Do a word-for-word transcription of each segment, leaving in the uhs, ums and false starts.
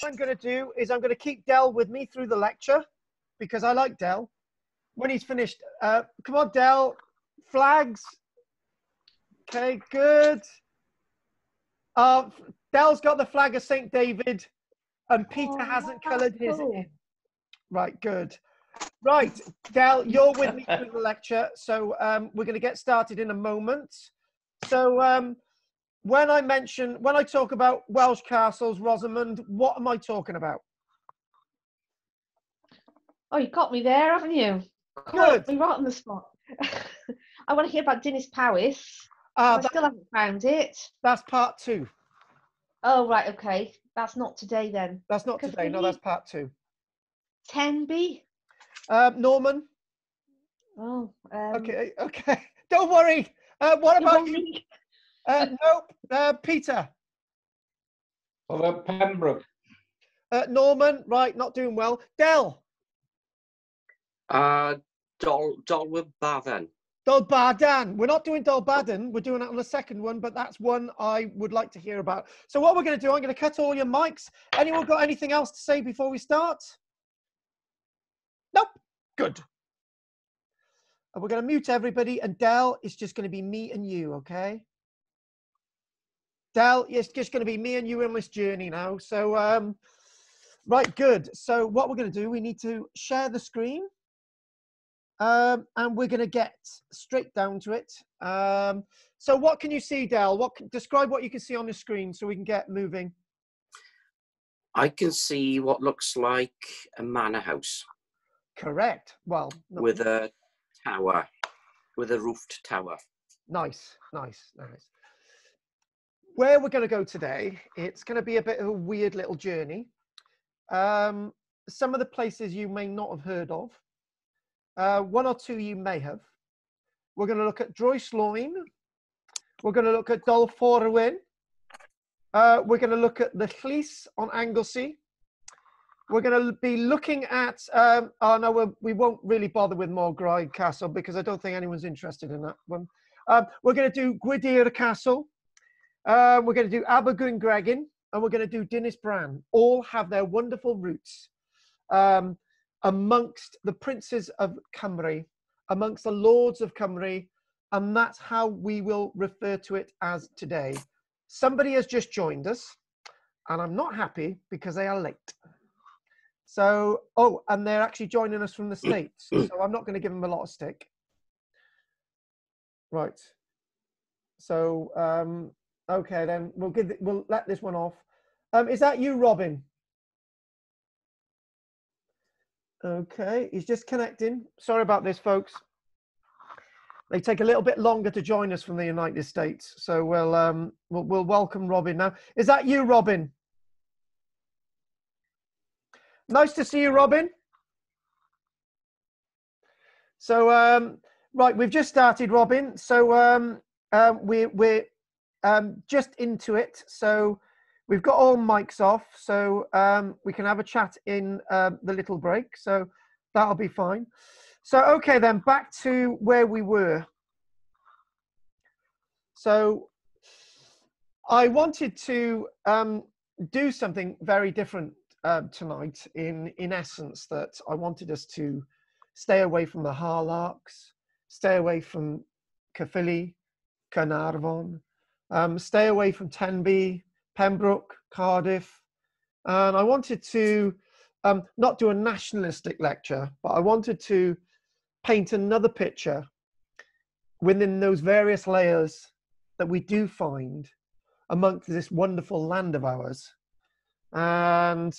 What I'm going to do is I'm going to keep Del with me through the lecture, because I like Del. When he's finished, uh, come on, Del, flags. Okay, good. Uh, Del's got the flag of Saint David, and Peter oh, hasn't coloured his cool. in. Right, good. Right, Del, you're with me through the lecture, so um, we're going to get started in a moment. So um, when I mention, when I talk about Welsh castles, Rosamund, what am I talking about? Oh, you got me there, haven't you? Good. You're right on the spot. I want to hear about Dinis Powys. Uh, I still haven't found it. That's part two. Oh, right, okay. That's not today then. That's not today, no, that's part two. Tenby? Uh, Norman? Oh. Um, okay, okay. Don't worry. Uh, what about you? Uh, nope. Uh, Peter? Well, uh, Pembroke. Uh, Norman, right, not doing well. Del? Uh, Dol Dolbadarn. Dolbadarn. We're not doing Dolbadarn. We're doing it on the second one, but that's one I would like to hear about. So what we're going to do, I'm going to cut all your mics. Anyone got anything else to say before we start? Nope. Good. And we're going to mute everybody, and Del, it's just going to be me and you, okay? Del, it's just going to be me and you on this journey now. So, um, right, good. So what we're going to do, we need to share the screen. Um, and we're going to get straight down to it. Um, so what can you see, Del? What can, describe what you can see on the screen so we can get moving. I can see what looks like a manor house. Correct. Well, with a tower, with a roofed tower. Nice, nice, nice. Where we're going to go today, it's going to be a bit of a weird little journey. Um, some of the places you may not have heard of. Uh, one or two you may have. We're going to look at Dryslwyn. We're going to look at Dolforwyn. Uh, we're going to look at the Llys on Anglesey. We're going to be looking at, um, oh no, we'll, we won't really bother with Morgraig Castle because I don't think anyone's interested in that one. Um, we're going to do Gwydir Castle. Uh, we're going to do Abergwyngregyn, and we're going to do Dinas Brân. All have their wonderful roots. Um, amongst the princes of Cymru, amongst the lords of Cymru, and that's how we will refer to it as today. Somebody has just joined us, and I'm not happy because they are late. So, oh, and they're actually joining us from the States, so I'm not going to give them a lot of stick. Right. So, um, okay, then we'll give the, we'll let this one off. Um, is that you, Robin? Okay, he's just connecting. Sorry about this, folks. They take a little bit longer to join us from the United States, so we'll um, we'll, we'll welcome Robin now. Is that you, Robin? Nice to see you, Robin. So um, right, we've just started, Robin. So um, um, we, we're um, just into it. So we've got all mics off, so um, we can have a chat in uh, the little break, so that'll be fine. So, okay then, back to where we were. So, I wanted to um, do something very different uh, tonight, in, in essence, that I wanted us to stay away from the Harlarks, stay away from Caerphilly, Carnarvon, um, stay away from Tenby, Pembroke, Cardiff, and I wanted to um, not do a nationalistic lecture, but I wanted to paint another picture within those various layers that we do find amongst this wonderful land of ours. And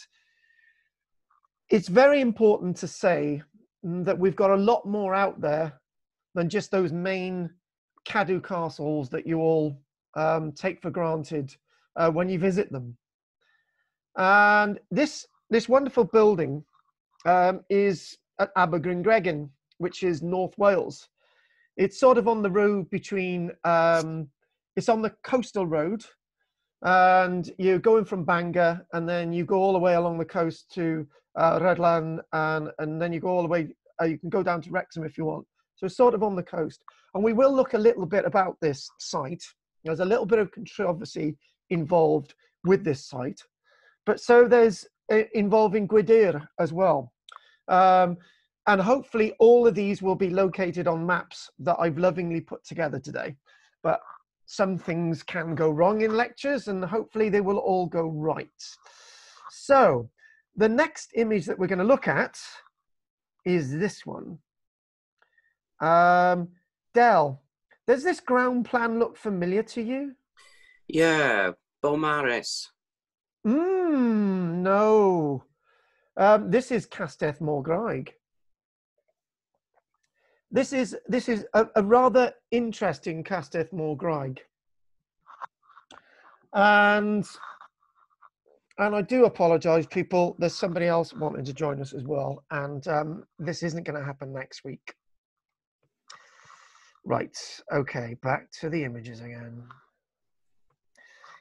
it's very important to say that we've got a lot more out there than just those main Cadw castles that you all um, take for granted Uh, when you visit them. And this this wonderful building um, is at Abergwyngregyn, which is North Wales. It's sort of on the road between, um, it's on the coastal road, and you're going from Bangor, and then you go all the way along the coast to uh, Rhuddlan, and, and then you go all the way, uh, you can go down to Wrexham if you want. So it's sort of on the coast. And we will look a little bit about this site. There's a little bit of controversy involved with this site, But so there's uh, involving Gwydir as well. Um, and hopefully all of these will be located on maps that I've lovingly put together today. But some things can go wrong in lectures, and hopefully they will all go right. So the next image that we're going to look at is this one. Um, Del, does this ground plan look familiar to you? Yeah, Beaumaris. Mm, no. Um, this is Castell Morgraig. This is, this is a, a rather interesting Castell Morgraig. And, and I do apologise, people. There's somebody else wanting to join us as well. And um, this isn't going to happen next week. Right, okay, back to the images again.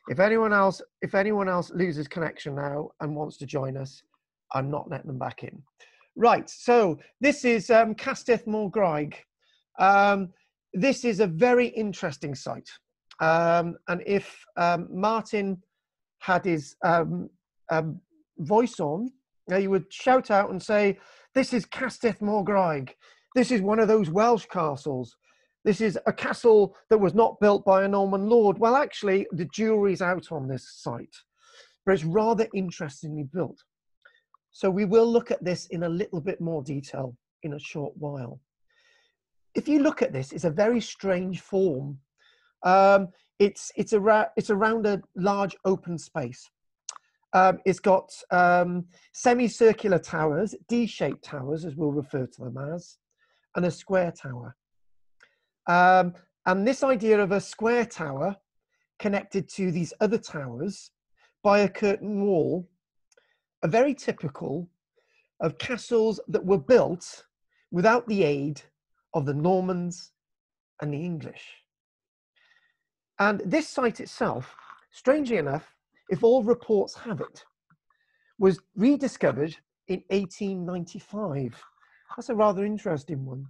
If anyone else, if anyone else loses connection now and wants to join us, I'm not letting them back in. Right, so this is um, Castell Morgraig. Um, this is a very interesting site. Um, and if um, Martin had his um, um, voice on, he would shout out and say, this is Castell Morgraig. This is one of those Welsh castles. This is a castle that was not built by a Norman lord. Well, actually, the jury's out on this site, but it's rather interestingly built. So we will look at this in a little bit more detail in a short while. If you look at this, it's a very strange form. Um, it's, it's, a it's around a large open space. Um, it's got um, semicircular towers, D-shaped towers, as we'll refer to them as, and a square tower. Um, and this idea of a square tower connected to these other towers by a curtain wall are very typical of castles that were built without the aid of the Normans and the English. And this site itself, strangely enough, if all reports have it, was rediscovered in eighteen ninety-five. That's a rather interesting one.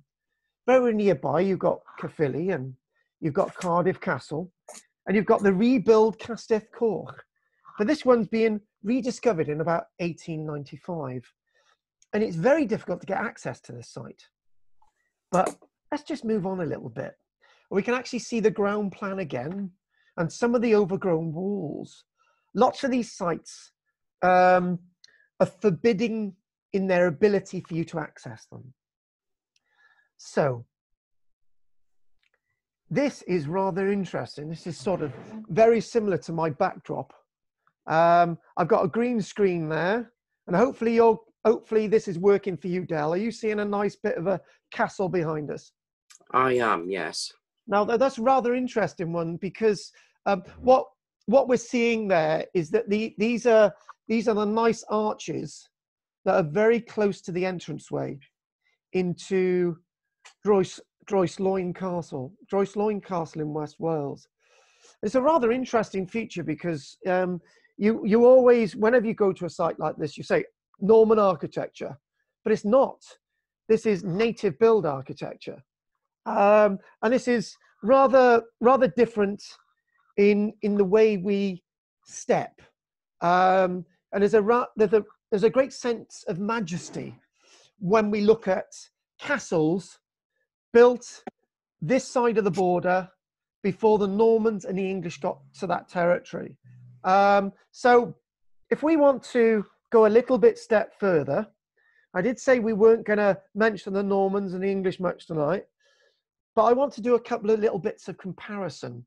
Very nearby, you've got Caerphilly and you've got Cardiff Castle and you've got the rebuilt Castell Coch. But this one's being rediscovered in about eighteen ninety-five. And it's very difficult to get access to this site. But let's just move on a little bit. We can actually see the ground plan again and some of the overgrown walls. Lots of these sites um, are forbidding in their ability for you to access them. So, this is rather interesting. This is sort of very similar to my backdrop. Um, I've got a green screen there, and hopefully, you're, hopefully this is working for you, Del. Are you seeing a nice bit of a castle behind us? I am, yes. Now, that's a rather interesting one, because um, what, what we're seeing there is that the, these, are, these are the nice arches that are very close to the entranceway into Dryslwyn Castle, Dryslwyn Castle in West Wales. It's a rather interesting feature because um, you, you always, whenever you go to a site like this, you say Norman architecture, but it's not. This is native build architecture. Um, and this is rather, rather different in, in the way we step. Um, and there's a, ra there's, a, there's a great sense of majesty when we look at castles built this side of the border before the Normans and the English got to that territory. Um, so if we want to go a little bit step further, I did say we weren't going to mention the Normans and the English much tonight, but I want to do a couple of little bits of comparison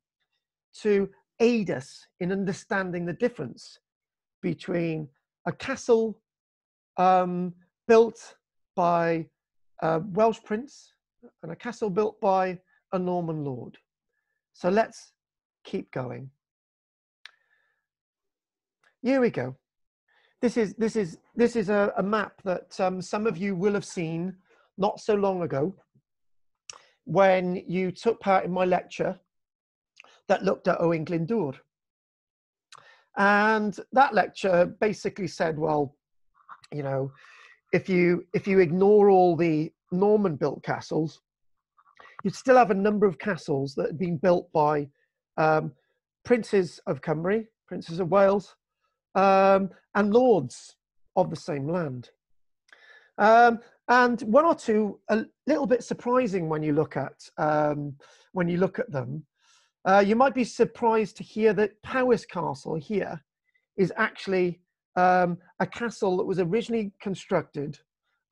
to aid us in understanding the difference between a castle um, built by a Welsh prince and a castle built by a Norman lord. So let's keep going. Here we go. This is, this is, this is a, a map that um, some of you will have seen not so long ago when you took part in my lecture that looked at Owain Glyndŵr. And that lecture basically said, well, you know, if you, if you ignore all the Norman-built castles, you'd still have a number of castles that had been built by um, princes of Cymru, princes of Wales, um, and lords of the same land. Um, and one or two, a little bit surprising when you look at, um, when you look at them. Uh, you might be surprised to hear that Powys Castle here is actually um, a castle that was originally constructed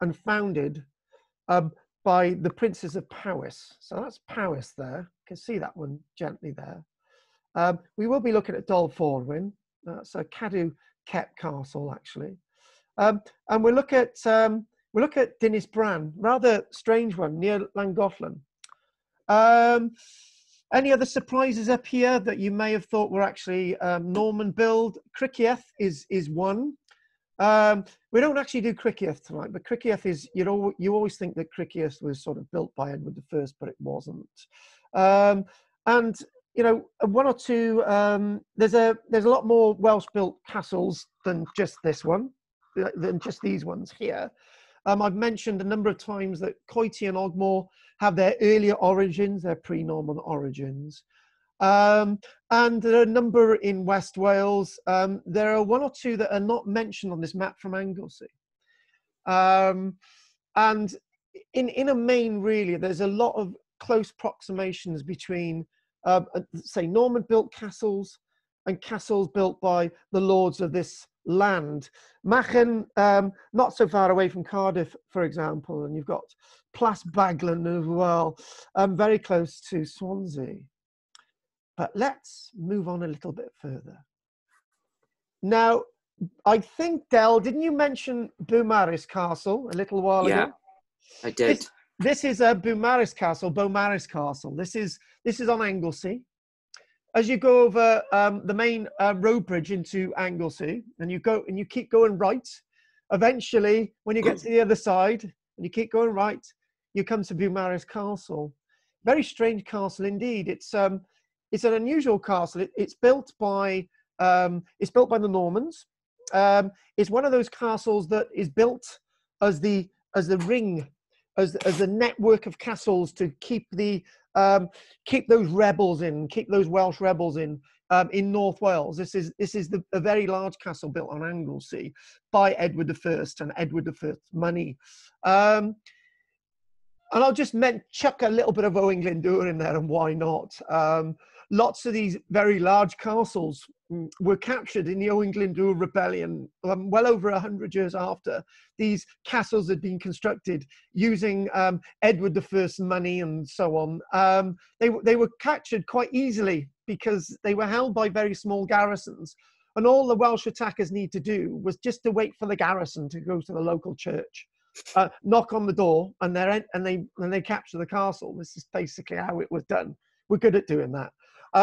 and founded um, by the princes of Powys. So that's Powys there. You can see that one gently there. Um, we will be looking at Dolforwyn. That's a Cadw Kep castle, actually. Um, and we'll look at, um, we'll look at Dinas Brân, rather strange one, near Llangollen. Um, Any other surprises up here that you may have thought were actually um, Norman build? Criccieth is is one. Um, we don't actually do Criccieth tonight, but Criccieth is, you know, you always think that Criccieth was sort of built by Edward the First, but it wasn't. Um, and you know, one or two. Um, there's a there's a lot more Welsh built castles than just this one, than just these ones here. Um, I've mentioned a number of times that Coety and Ogmore have their earlier origins, their pre-Norman origins. Um, and there are a number in West Wales. Um, there are one or two that are not mentioned on this map from Anglesey. Um, and in, in a main, really, there's a lot of close approximations between, um, say, Norman-built castles and castles built by the lords of this land. Machen, um, not so far away from Cardiff, for example, and you've got Plas Baglan as well, um, very close to Swansea. But let's move on a little bit further. Now, I think, Del, didn't you mention Beaumaris Castle a little while yeah, ago? Yeah, I did. This, this is a Beaumaris Castle, Beaumaris Castle. This is, this is on Anglesey. As you go over um, the main uh, road bridge into Anglesey, and you go and you keep going right, eventually, when you get to the other side, and you keep going right, you come to Beaumaris Castle. Very strange castle indeed. It's um, it's an unusual castle. It, it's built by um, it's built by the Normans. Um, it's one of those castles that is built as the as the ring, as as the network of castles to keep the Um, keep those rebels in, keep those Welsh rebels in, um, in North Wales. This is, this is the, a very large castle built on Anglesey by Edward the First and Edward the First's money. Um, and I'll just meant chuck a little bit of Owain Glyndŵr in there, and why not? Um, lots of these very large castles were captured in the Owain Glyndŵr rebellion um, well over a hundred years after these castles had been constructed using um, Edward the First's money and so on. Um, they, they were captured quite easily because they were held by very small garrisons, and all the Welsh attackers need to do was just to wait for the garrison to go to the local church, uh, knock on the door, and, they're, and, they, and they capture the castle. This is basically how it was done. We're good at doing that.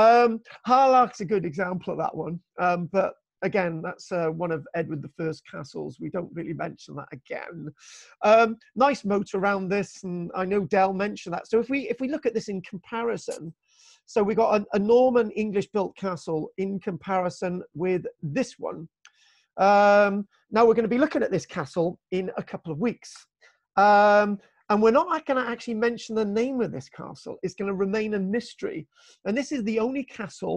Um, Harlach's a good example of that one, um, but again, that's uh, one of Edward the First's castles. We don't really mention that again. Um, nice moat around this, and I know Del mentioned that. So if we if we look at this in comparison, so we got a, a Norman English-built castle in comparison with this one. Um, now we're going to be looking at this castle in a couple of weeks. Um, And we're not going to actually mention the name of this castle. It's going to remain a mystery. And this is the only castle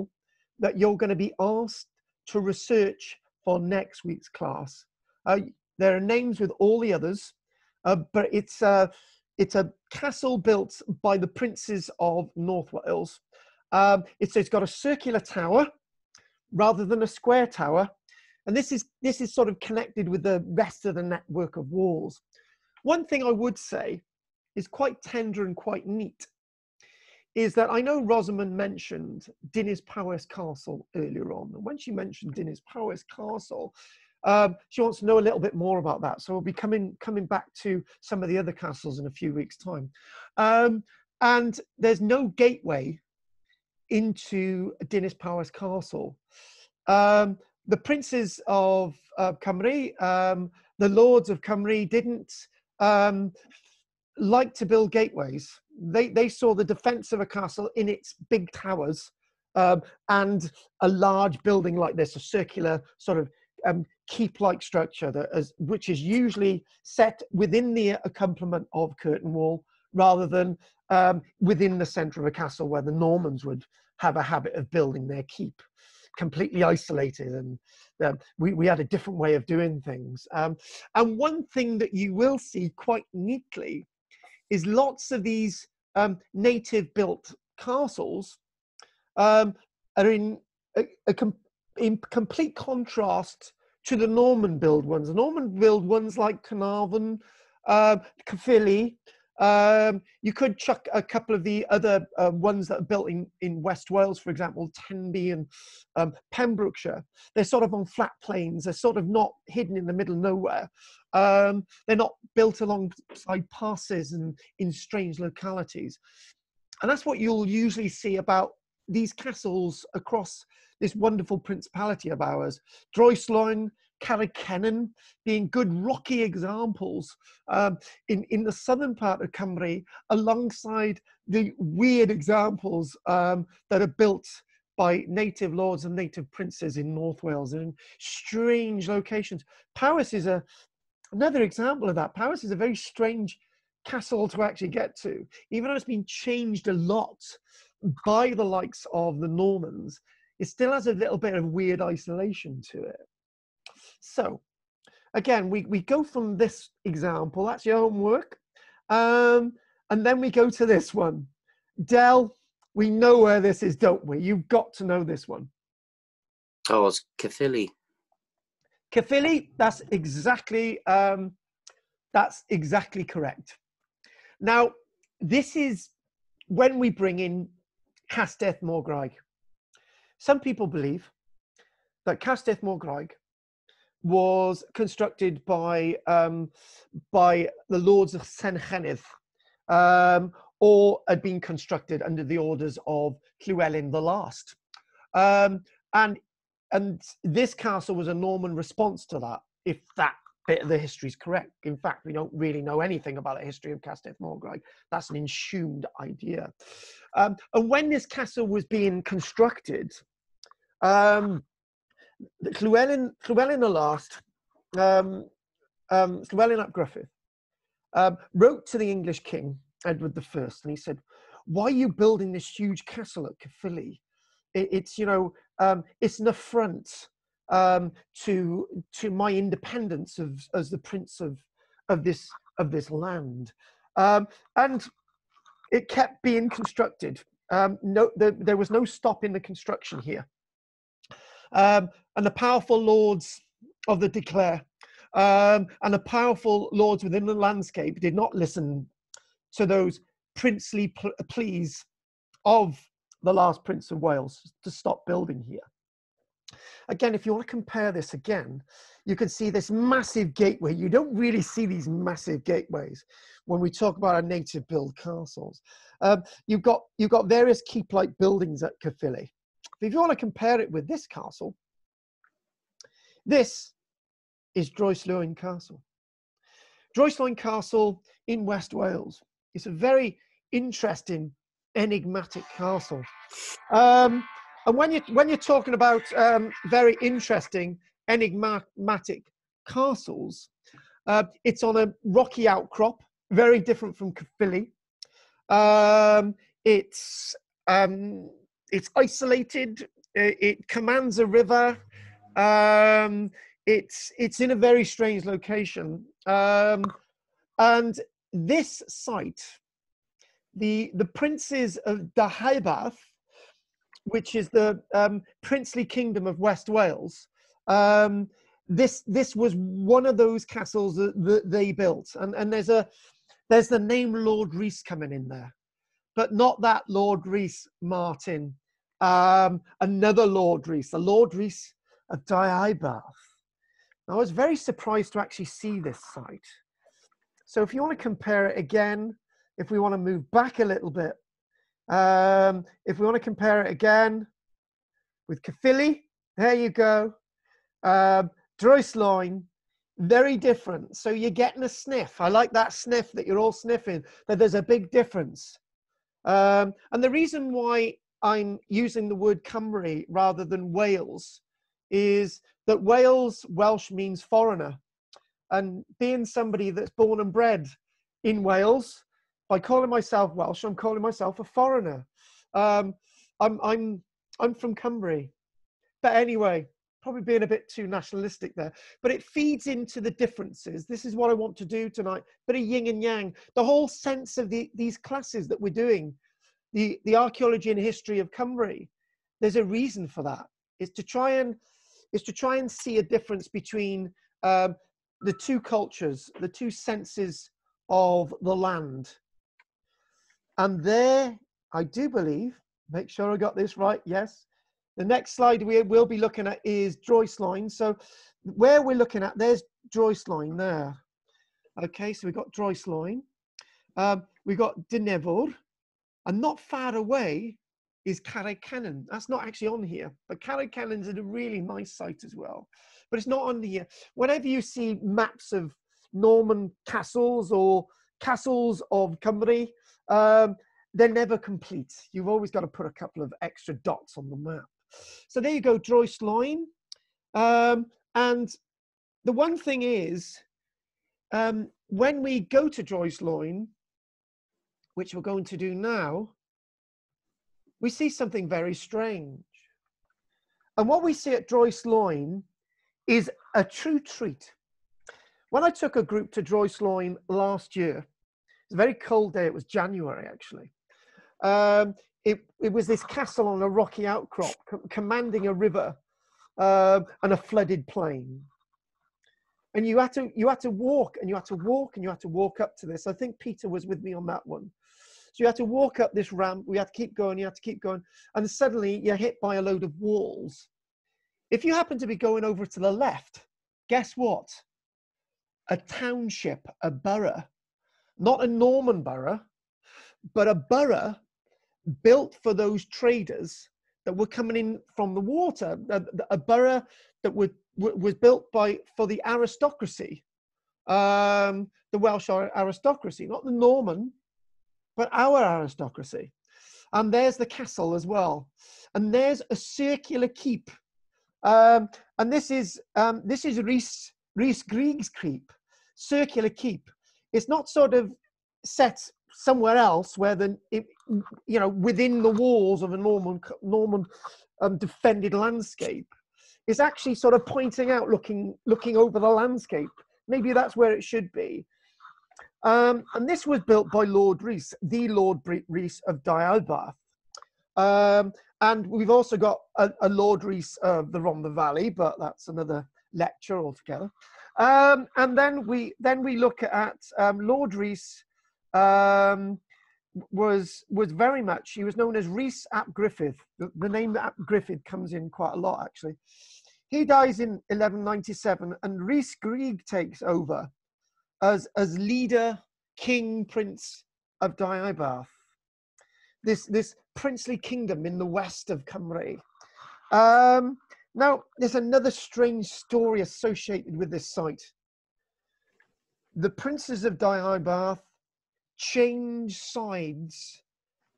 that you're going to be asked to research for next week's class. Uh, there are names with all the others, uh, but it's, uh, it's a castle built by the princes of North Wales. Um, it's, it's got a circular tower rather than a square tower. And this is, this is sort of connected with the rest of the network of walls. One thing I would say is quite tender and quite neat is that I know Rosamund mentioned Dinas Powys Castle earlier on. And when she mentioned Dinas Powys Castle, um, she wants to know a little bit more about that. So we'll be coming, coming back to some of the other castles in a few weeks' time. Um, and there's no gateway into Dinas Powys Castle. Um, the princes of uh, Cymru, um, the lords of Cymru didn't Um, like to build gateways. They, they saw the defense of a castle in its big towers um, and a large building like this, a circular sort of um, keep-like structure, that as, which is usually set within the accompaniment of curtain wall rather than um, within the center of a castle where the Normans would have a habit of building their keep. completely isolated, and um, we, we had a different way of doing things. Um, and one thing that you will see quite neatly is lots of these um, native-built castles um, are in a, a com in complete contrast to the Norman-built ones. The Norman-built ones like Carnarvon, uh, Caerphilly. Um, you could chuck a couple of the other uh, ones that are built in, in West Wales, for example, Tenby and um, Pembrokeshire. They're sort of on flat plains. They're sort of not hidden in the middle of nowhere. Um, they're not built alongside passes and in strange localities. And that's what you'll usually see about these castles across this wonderful principality of ours. Dryslwyn, Carreg Cennen being good rocky examples um, in, in the southern part of Cymru, alongside the weird examples um, that are built by native lords and native princes in North Wales in strange locations. Powys is a, another example of that. Powys is a very strange castle to actually get to, even though it's been changed a lot by the likes of the Normans. It still has a little bit of weird isolation to it. So, again, we, we go from this example, that's your homework, um, and then we go to this one. Del, we know where this is, don't we? You've got to know this one. Oh, it's Caerphilly. Caerphilly, that's exactly, um, that's exactly correct. Now, this is when we bring in Castell Morgraig. Some people believe that Castell Morgraig was constructed by um, by the lords of Senghenydd, um, or had been constructed under the orders of Llywelyn the Last, um, and and this castle was a Norman response to that. If that bit of the history is correct, in fact, we don't really know anything about the history of Castell Morgraig. That's an assumed idea. Um, and when this castle was being constructed, Um, Llywelyn, Llywelyn the Last, um, um, Llywelyn ap Gruffudd, um, wrote to the English king, Edward the First, and he said, why are you building this huge castle at Caerphilly? It, it's, you know, um, it's an affront um, to, to my independence of, as the prince of, of, this, of this land. Um, and it kept being constructed. Um, no, the, there was no stop in the construction here. Um, and the powerful lords of the Declare um, and the powerful lords within the landscape did not listen to those princely pl pleas of the last Prince of Wales to stop building here. Again, if you want to compare this again, you can see this massive gateway. You don't really see these massive gateways when we talk about our native build castles. Um, you've got, you've got various keep-like buildings at Caerphilly. If you want to compare it with this castle, this is Dryslwyn Castle. Dryslwyn Castle in West Wales. It's a very interesting, enigmatic castle. Um, and when, you, when you're talking about um, very interesting, enigmatic castles, uh, it's on a rocky outcrop, very different from Caerphilly. Um, it's... Um, It's isolated, it commands a river, um, it's, it's in a very strange location. Um, and this site, the, the princes of Deheubarth, which is the um, princely kingdom of West Wales, um, this, this was one of those castles that, that they built. And, and there's, a, there's the name Lord Rhys coming in there, but not that Lord Rhys Martin. Um, another Lord Rhys, the Lord Rhys of Deheubarth. I was very surprised to actually see this site. So if you want to compare it again, if we want to move back a little bit, um, if we want to compare it again with Caerphilly, there you go. Um, Dryslwyn, very different. So you're getting a sniff. I like that sniff that you're all sniffing, that there's a big difference. Um, and the reason why I'm using the word Cymru rather than Wales is that Wales, Welsh means foreigner. And being somebody that's born and bred in Wales, by calling myself Welsh, I'm calling myself a foreigner. Um, I'm, I'm, I'm from Cymru. But anyway, probably being a bit too nationalistic there, but it feeds into the differences. This is what I want to do tonight, but a yin and yang, the whole sense of the, these classes that we're doing, the, the archaeology and history of Cymru, there's a reason for that. It's to try and, it's to try and see a difference between um, the two cultures, the two senses of the land. And there, I do believe, make sure I got this right, yes, the next slide we will be looking at is Dryslwyn. So where we're looking at, there's Dryslwyn there. Okay, so we've got Dryslwyn. Um, we've got Dinefor. And not far away is Carreg Cennen. That's not actually on here, but Carreg Cennen's a really nice site as well. But it's not on here. Whenever you see maps of Norman castles or castles of Cymru, um, they're never complete. You've always got to put a couple of extra dots on the map. So there you go, Dryslwyn. Um, and the one thing is, um, when we go to Dryslwyn, which we're going to do now, we see something very strange. And what we see at Dryslwyn is a true treat. When I took a group to Dryslwyn last year, it was a very cold day, it was January actually. Um, It, it was this castle on a rocky outcrop, com commanding a river uh, and a flooded plain. And you had, to, you had to walk, and you had to walk, and you had to walk up to this. I think Peter was with me on that one. So you had to walk up this ramp. We had to keep going. You had to keep going. And suddenly, you're hit by a load of walls. If you happen to be going over to the left, guess what? A township, a borough. Not a Norman borough, but a borough built for those traders that were coming in from the water, a, a borough that would, was built by, for the aristocracy, um, the Welsh aristocracy, not the Norman, but our aristocracy. And there's the castle as well. And there's a circular keep. Um, and this is, um, this is Rhys Griegs Keep, circular keep. It's not sort of set somewhere else where the, it, you know, within the walls of a Norman, Norman um, defended landscape. It's actually sort of pointing out, looking, looking over the landscape. Maybe that's where it should be. Um, and this was built by Lord Rhys, the Lord Rhys of Deheubarth. Um, and we've also got a, a Lord Rhys of the Rhondda Valley, but that's another lecture altogether. Um, and then we, then we look at um, Lord Rhys, Um, was was very much, he was known as Rhys ap Gruffudd. The, the name ap Gruffudd comes in quite a lot actually. He dies in eleven ninety-seven, and Rhys Grieg takes over as as leader, king, prince of Deheubarth. This this princely kingdom in the west of Cymru. Um, now there's another strange story associated with this site. The princes of Deheubarth change sides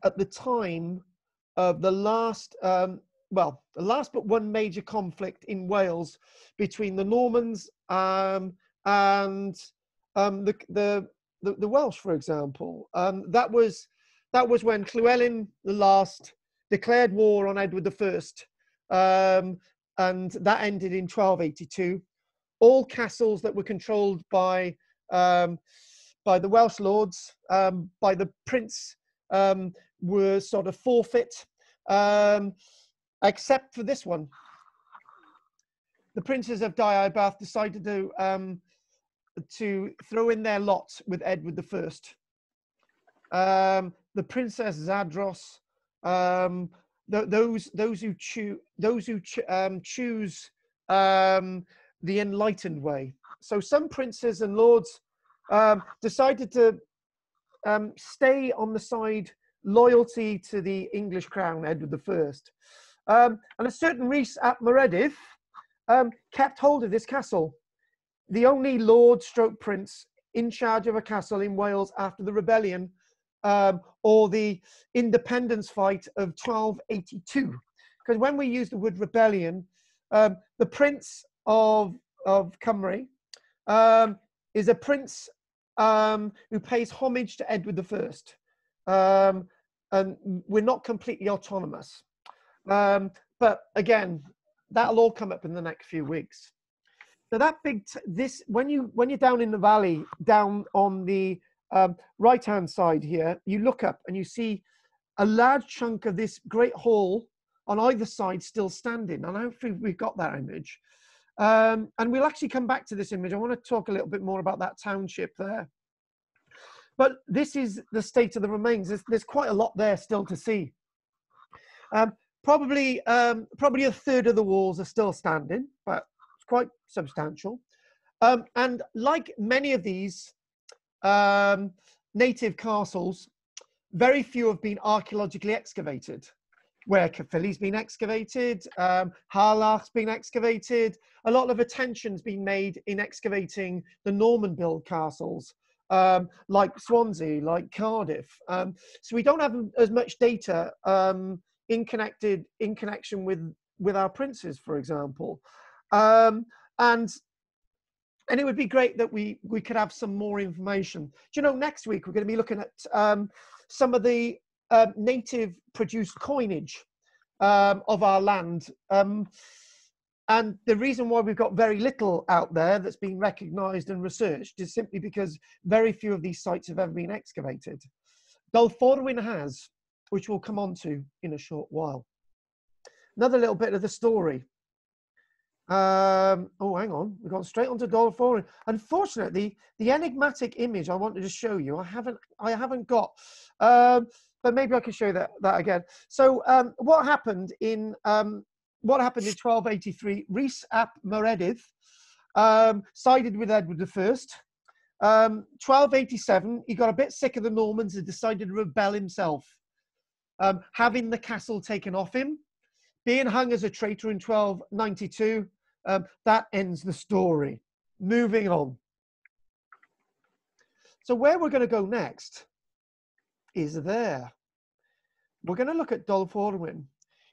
at the time of the last, um, well, the last but one major conflict in Wales between the Normans um, and um, the, the, the, the Welsh, for example. Um, that, was, that was when Llywelyn the Last declared war on Edward the First, um, and that ended in twelve eighty-two. All castles that were controlled by um, by the Welsh lords, um, by the prince, um, were sort of forfeit, um, except for this one. The princes of Deheubarth decided to, um, to throw in their lot with Edward the First. Um, the Princess Zadros, um, th those, those who, choo those who ch um, choose um, the enlightened way. So some princes and lords Um, decided to um, stay on the side loyalty to the English crown, Edward the First. Um, and a certain Rhys ap Meredydd um, kept hold of this castle, the only lord stroke prince in charge of a castle in Wales after the rebellion um, or the independence fight of twelve eighty-two. Because when we use the word rebellion, um, the prince of, of Cymru um, is a prince Um, who pays homage to Edward the First. Um, and we're not completely autonomous. Um, but again, that'll all come up in the next few weeks. So that big, t this, when, you, when you're down in the valley, down on the um, right-hand side here, you look up and you see a large chunk of this great hall on either side still standing. And hopefully we've got that image. Um, and we'll actually come back to this image. I want to talk a little bit more about that township there. But this is the state of the remains. There's, there's quite a lot there still to see. Um, probably, um, probably a third of the walls are still standing, but it's quite substantial. Um, and like many of these um, native castles, very few have been archaeologically excavated. Where Caerphilly's been excavated, um, Harlach's been excavated. A lot of attention's been made in excavating the Norman-built castles, um, like Swansea, like Cardiff. Um, so we don't have as much data um, in connected in connection with with our princes, for example. Um, and and it would be great that we we could have some more information. Do you know? Next week we're going to be looking at um, some of the Uh, native produced coinage um, of our land, um, and the reason why we've got very little out there that's been recognized and researched is simply because very few of these sites have ever been excavated. Dolforwyn has, which we'll come on to in a short while. Another little bit of the story. Um, oh, hang on, we've gone straight onto Dolforwyn. Unfortunately, the enigmatic image I wanted to show you, I haven't, I haven't got. Um, But maybe I can show that that again. So um, what happened in um, what happened in twelve eighty-three? Rhys ap Meredydd um, sided with Edward the First. Um, twelve eighty-seven, he got a bit sick of the Normans and decided to rebel himself, um, having the castle taken off him, being hung as a traitor in twelve ninety-two. Um, that ends the story. Moving on. So where we're going to go next is there. We're going to look at Dolforwyn.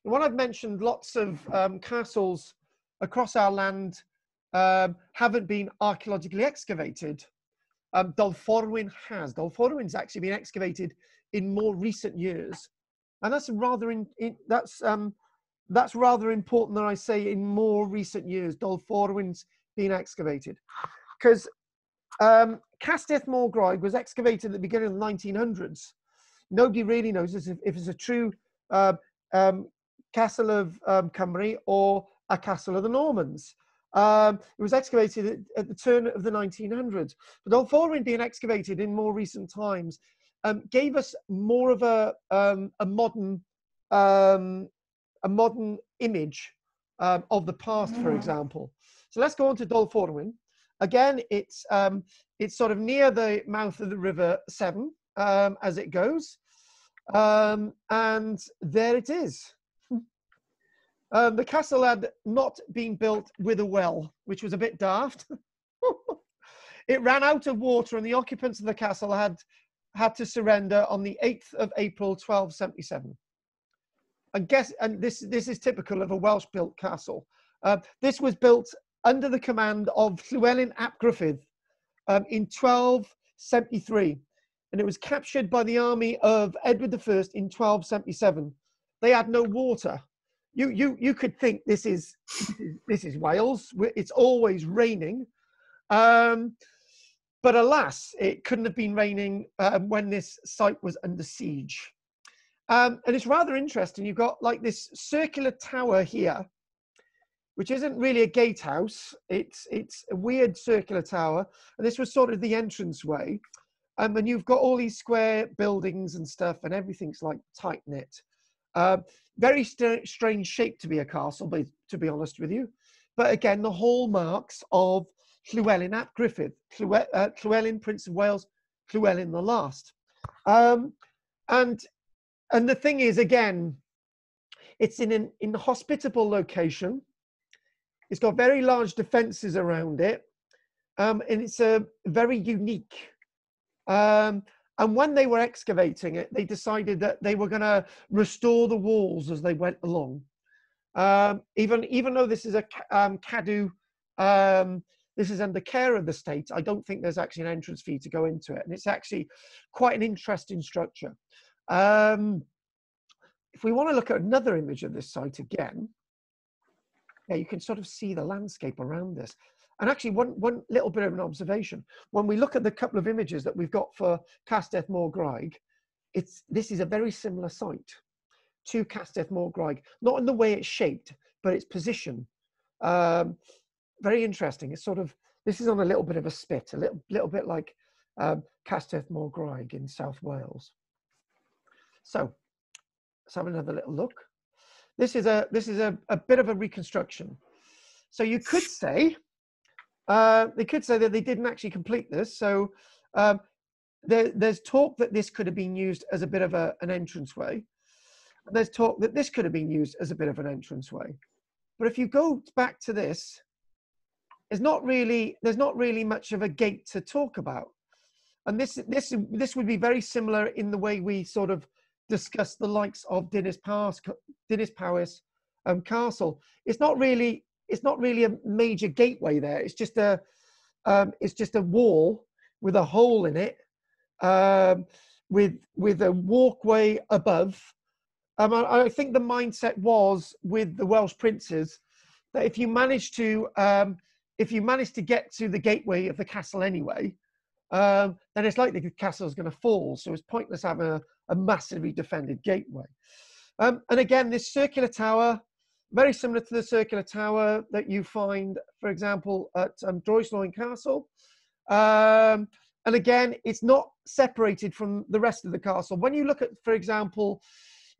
And when I've mentioned lots of um, castles across our land um, haven't been archaeologically excavated, um, Dolforwyn has. Dolforwyn's actually been excavated in more recent years, and that's rather in, in, that's um, that's rather important that I say in more recent years. Dolforwyn's been excavated because um, Castell Morgraig was excavated at the beginning of the nineteen hundreds. Nobody really knows if it's a true uh, um, castle of um, Cymru or a castle of the Normans. Um, it was excavated at, at the turn of the nineteen hundreds. But Dolforwyn being excavated in more recent times um, gave us more of a, um, a, modern, um, a modern image um, of the past, for example. So let's go on to Dolforwyn. Again, it's, um, it's sort of near the mouth of the River Severn um, as it goes. Um, and there it is. Um, the castle had not been built with a well, which was a bit daft. It ran out of water and the occupants of the castle had had to surrender on the eighth of April twelve seventy-seven. And, guess, and this, this is typical of a Welsh-built castle. Uh, this was built under the command of Llywelyn ap Gruffudd um, in twelve seventy-three. And it was captured by the army of Edward the First in twelve seventy-seven. They had no water. You, you, you could think this is, this is Wales. It's always raining. Um, but alas, it couldn't have been raining um, when this site was under siege. Um, and it's rather interesting. You've got like this circular tower here, which isn't really a gatehouse. It's, it's a weird circular tower. And this was sort of the entranceway. Um, and you've got all these square buildings and stuff, and everything's like tight knit. Uh, very st strange shape to be a castle, but to be honest with you. But again, the hallmarks of Llywelyn ap Gruffudd, Llywel uh, Llywelyn, Prince of Wales, Llywelyn the Last. Um, and, and the thing is, again, it's in an inhospitable location. It's got very large defences around it, um, and it's a very unique. Um, and when they were excavating it, they decided that they were going to restore the walls as they went along. Um, even even though this is a um, Cadw, um, this is under care of the state. I don't think there's actually an entrance fee to go into it, and it's actually quite an interesting structure. Um, if we want to look at another image of this site again. yeah, you can sort of see the landscape around this. And actually, one, one little bit of an observation. When we look at the couple of images that we've got for Castell Morgraig, it's, this is a very similar site to Castell Morgraig, not in the way it's shaped, but its position. Um, very interesting. It's sort of, this is on a little bit of a spit, a little, little bit like um, Castell Morgraig in South Wales. So let's have another little look. This is a, this is a, a bit of a reconstruction. So you could say, Uh, they could say that they didn't actually complete this. So um, there, there's talk that this could have been used as a bit of a, an entranceway. And there's talk that this could have been used as a bit of an entranceway. But if you go back to this, it's not really, there's not really much of a gate to talk about. And this, this, this would be very similar in the way we sort of discuss the likes of Dinas Powys, Dinas Powys um, Castle. It's not really... It's not really a major gateway there. It's just a, um, it's just a wall with a hole in it, um, with with a walkway above. Um, I, I think the mindset was with the Welsh princes that if you manage to, um, if you manage to get to the gateway of the castle anyway, um, then it's likely the castle is going to fall. So it's pointless having a, a massively defended gateway. Um, and again, this circular tower. Very similar to the circular tower that you find, for example, at um, Dryslwyn Castle. Um, and again, it's not separated from the rest of the castle. When you look at, for example,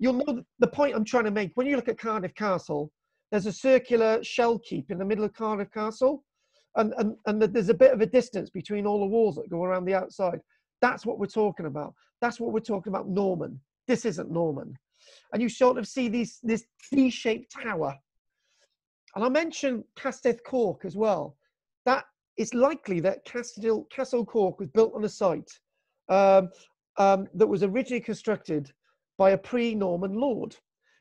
you'll know the point I'm trying to make. When you look at Cardiff Castle, there's a circular shell keep in the middle of Cardiff Castle. And, and, and there's a bit of a distance between all the walls that go around the outside. That's what we're talking about. That's what we're talking about, Norman. This isn't Norman. And you sort of see these, this D-shaped tower. And I mentioned Castell Cork as well. That it's likely that Castell, Castell Cork was built on a site um, um, that was originally constructed by a pre-Norman lord.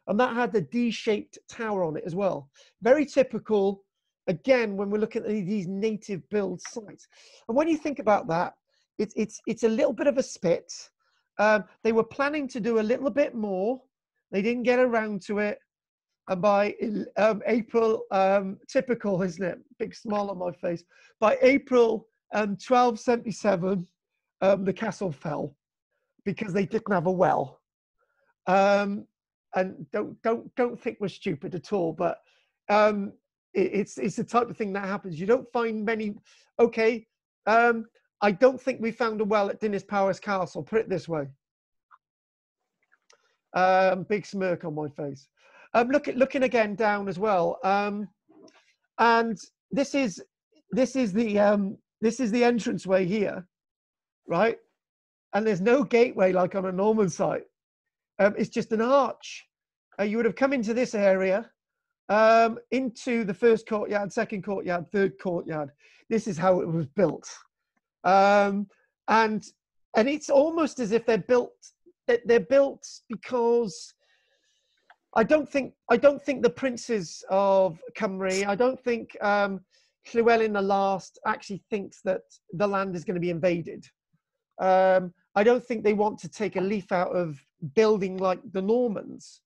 And that had the D-shaped tower on it as well. Very typical, again, when we're looking at these native build sites. And when you think about that, it's, it's, it's a little bit of a spit. Um, they were planning to do a little bit more. They didn't get around to it. And by um, April, um, typical, isn't it? Big smile on my face. By April um, twelve seventy-seven, um, the castle fell because they didn't have a well. Um, and don't, don't, don't think we're stupid at all, but um, it, it's, it's the type of thing that happens. You don't find many, okay, um, I don't think we found a well at Dinas Powys Castle, put it this way. Um, big smirk on my face. Um, look at, looking again down as well. Um, and this is, this is the, um, this is the entranceway here, right? And there's no gateway like on a Norman site. Um, it's just an arch. Uh, you would have come into this area, um, into the first courtyard, second courtyard, third courtyard. This is how it was built. Um, and, and it's almost as if they're built, they're built because I don't think, I don't think the princes of Cymru, I don't think um, Llywelyn the Last actually thinks that the land is going to be invaded. Um, I don't think they want to take a leaf out of building like the Normans.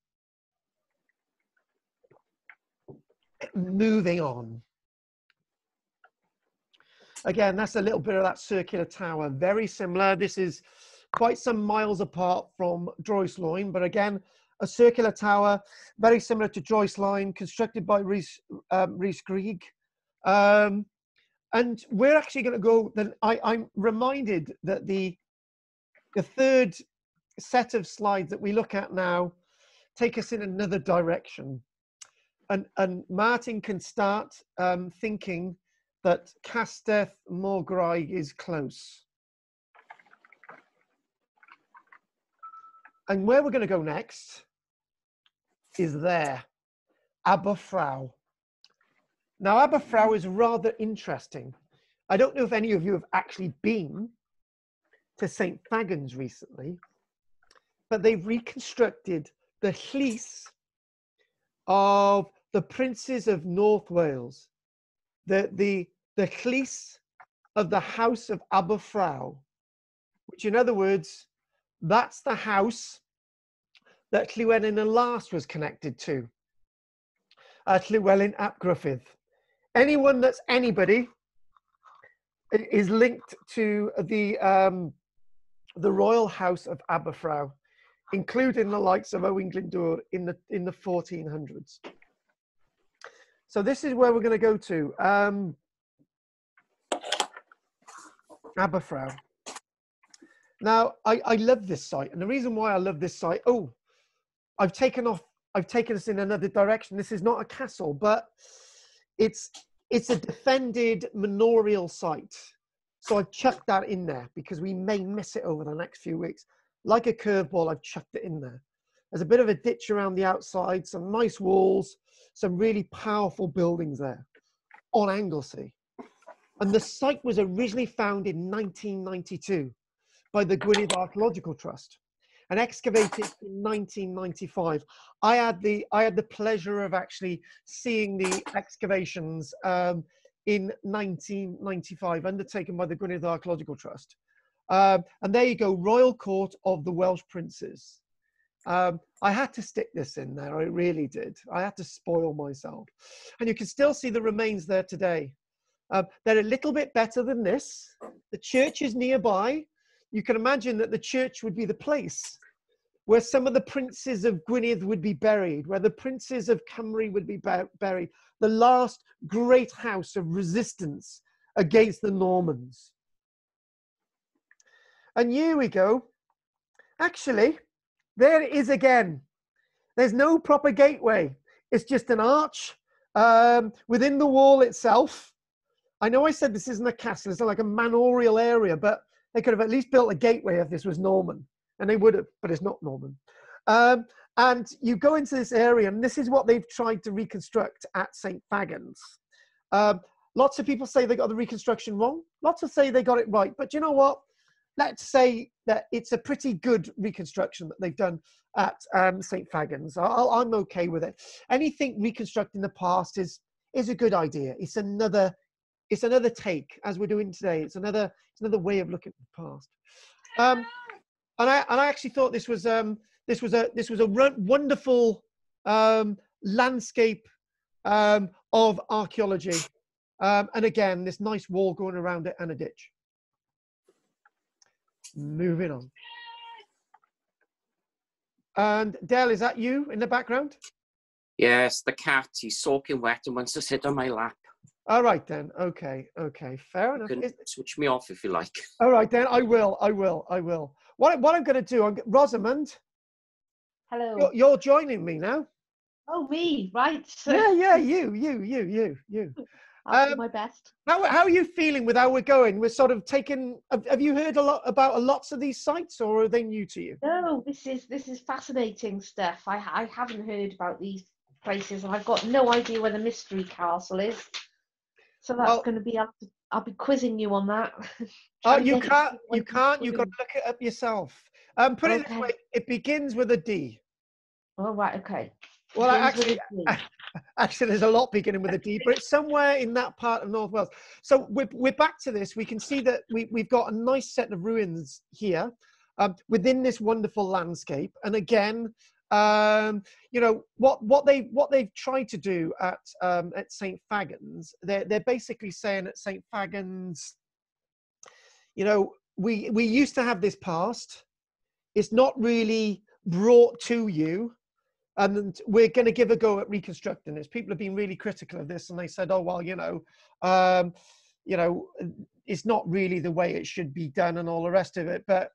Moving on. Again, that's a little bit of that circular tower, very similar. This is quite some miles apart from Dryslwyn, but again, a circular tower, very similar to Dryslwyn, constructed by Rhys um, Greig. Um, and we're actually going to go, then I, I'm reminded that the, the third set of slides that we look at now take us in another direction. And, and Martin can start um, thinking that Castell Morgraig is close. And where we're going to go next is there, Aberffraw. Now, Aberffraw is rather interesting. I don't know if any of you have actually been to Saint Fagans recently, but they've reconstructed the Llys of the princes of North Wales. The, the, the Llys of the House of Aberffraw, which in other words, that's the house that Llywelyn the Last was connected to. at Llywelyn ap Gruffudd. Anyone that's anybody is linked to the, um, the royal house of Aberffraw, including the likes of Owain Glyndŵr in the, in the fourteen hundreds. So this is where we're going to go to. Um, Aberffraw. Now, I, I love this site. And the reason why I love this site, oh, I've taken off, I've taken us in another direction. This is not a castle, but it's, it's a defended manorial site. So I've chucked that in there because we may miss it over the next few weeks. Like a curveball, I've chucked it in there. There's a bit of a ditch around the outside, some nice walls, some really powerful buildings there on Anglesey. And the site was originally founded in nineteen ninety-two by the Gwynedd Archaeological Trust and excavated in nineteen ninety-five. I had the, I had the pleasure of actually seeing the excavations um, in nineteen ninety-five, undertaken by the Gwynedd Archaeological Trust. Um, and there you go, Royal Court of the Welsh Princes. Um, I had to stick this in there, I really did. I had to spoil myself. And you can still see the remains there today. Um, they're a little bit better than this. The church is nearby. You can imagine that the church would be the place where some of the princes of Gwynedd would be buried, where the princes of Cymru would be buried, the last great house of resistance against the Normans. And here we go. Actually, there it is again. There's no proper gateway. It's just an arch um, within the wall itself. I know I said this isn't a castle, it's not like a manorial area, but they could have at least built a gateway if this was Norman, and they would have, but it's not Norman. Um, and you go into this area, and this is what they've tried to reconstruct at Saint Fagans. Um, lots of people say they got the reconstruction wrong. Lots of say they got it right, but you know what? Let's say that it's a pretty good reconstruction that they've done at um, Saint Fagans. I'll, I'm okay with it. Anything reconstructing the past is, is a good idea. It's another... It's another take, as we're doing today. It's another, it's another way of looking at the past. Um, and I and I actually thought this was um, this was a this was a wonderful um, landscape um, of archaeology. Um, and again, this nice wall going around it and a ditch. Moving on. And Del, is that you in the background? Yes, the cat. He's soaking wet and wants to sit on my lap. All right then, okay, okay, fair enough. You can switch me off if you like. All right then, I will, I will, I will. What, what I'm going to do, I'm, Rosamond. Hello. You're, you're joining me now. Oh, me, right. Yeah, yeah, you, you, you, you, you. I'll um, do my best. How, how are you feeling with how we're going? We're sort of taking, have, have you heard a lot about lots of these sites, or are they new to you? No, this is, this is fascinating stuff. I, I haven't heard about these places, and I've got no idea where the Mystery Castle is. So that's well, going to be, I'll, I'll be quizzing you on that. Oh, you can't, you can't, you've got to look it up yourself. Um, put okay. it this way, it begins with a D. Oh, right, okay. Well, actually, actually, there's a lot beginning with a D, but it's somewhere in that part of North Wales. So we're, we're back to this. We can see that we, we've got a nice set of ruins here um, within this wonderful landscape. And again, um you know what what they what they've tried to do at um at Saint Fagans, they're, they're basically saying at Saint Fagans, you know, we we used to have this past, it's not really brought to you, and we're going to give a go at reconstructing this. People have been really critical of this, and they said, oh well, you know, um you know, it's not really the way it should be done and all the rest of it. But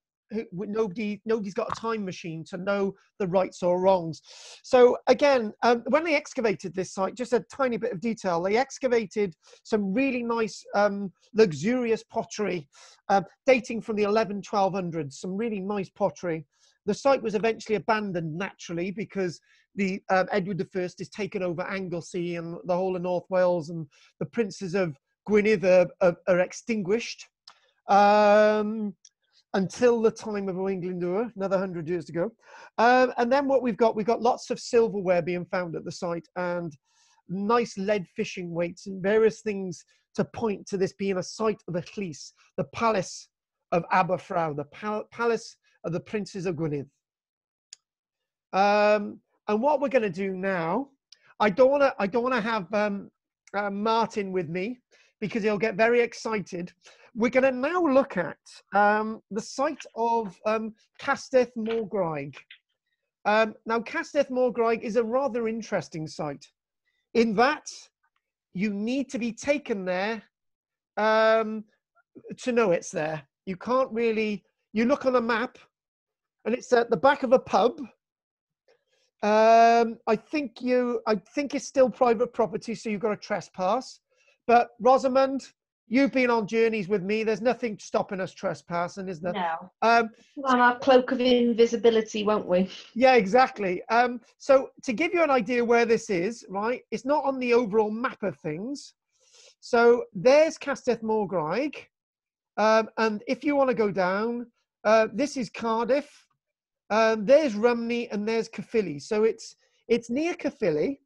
Nobody, nobody's got a time machine to know the rights or wrongs. So again, um, when they excavated this site, just a tiny bit of detail, they excavated some really nice, um, luxurious pottery uh, dating from the eleven twelve hundreds, some really nice pottery. The site was eventually abandoned naturally because the uh, Edward the First is taken over Anglesey and the whole of North Wales, and the princes of Gwynedd are, are, are extinguished. Um, until the time of Owain Glyndŵr, another hundred years to go. Um, and then what we've got, we've got lots of silverware being found at the site, and nice lead fishing weights and various things to point to this being a site of Eccles, the palace of Aberffraw, the pal palace of the princes of Gwynedd. Um, and what we're gonna do now, I don't want to. I don't want to have um, uh, Martin with me because he'll get very excited. We're going to now look at um, the site of um, Castell Morgraig. Um, now, Castell Morgraig is a rather interesting site, in that you need to be taken there um, to know it's there. You can't really. You look on a map, and it's at the back of a pub. Um, I think you. I think it's still private property, so you've got to trespass. But Rosamund, you've been on journeys with me. There's nothing stopping us trespassing, is there? No. Um, well, our cloak of invisibility, won't we? Yeah, exactly. Um, so to give you an idea where this is, right? It's not on the overall map of things. So there's Castell Morgraig, um, and if you want to go down, uh, this is Cardiff. Um, there's Rumney and there's Caerphilly. So it's it's near Caerphilly,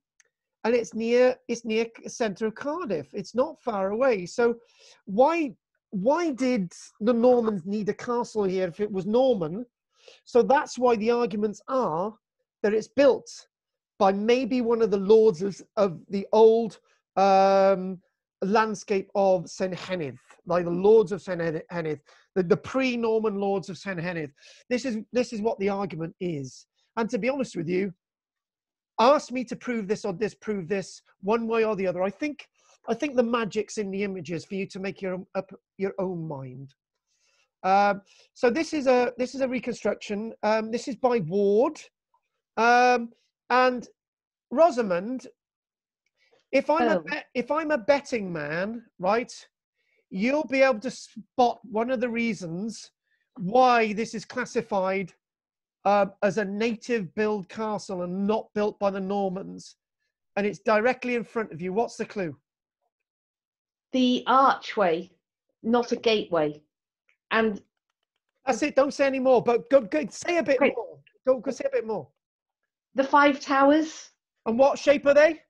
and it's near it's near the centre of Cardiff. It's not far away. So why why did the Normans need a castle here if it was Norman? So that's why the arguments are that it's built by maybe one of the lords of, of the old um, landscape of Senghenydd, like the lords of Senghenydd. The, the pre-Norman lords of Senghenydd. This is, this is what the argument is. And to be honest with you, ask me to prove this or disprove this one way or the other. I think, I think the magic's in the images for you to make your, up your own mind. Um, so this is a, this is a reconstruction. Um, this is by Ward. Um, and Rosamund, if I'm, oh. a if I'm a betting man, right, you'll be able to spot one of the reasons why this is classified uh, as a native build castle and not built by the Normans. And it's directly in front of you. What's the clue? The archway, not a gateway. And that's it. Don't say any more, but go, go say a bit Great. more. Go, go say a bit more. The five towers. And what shape are they?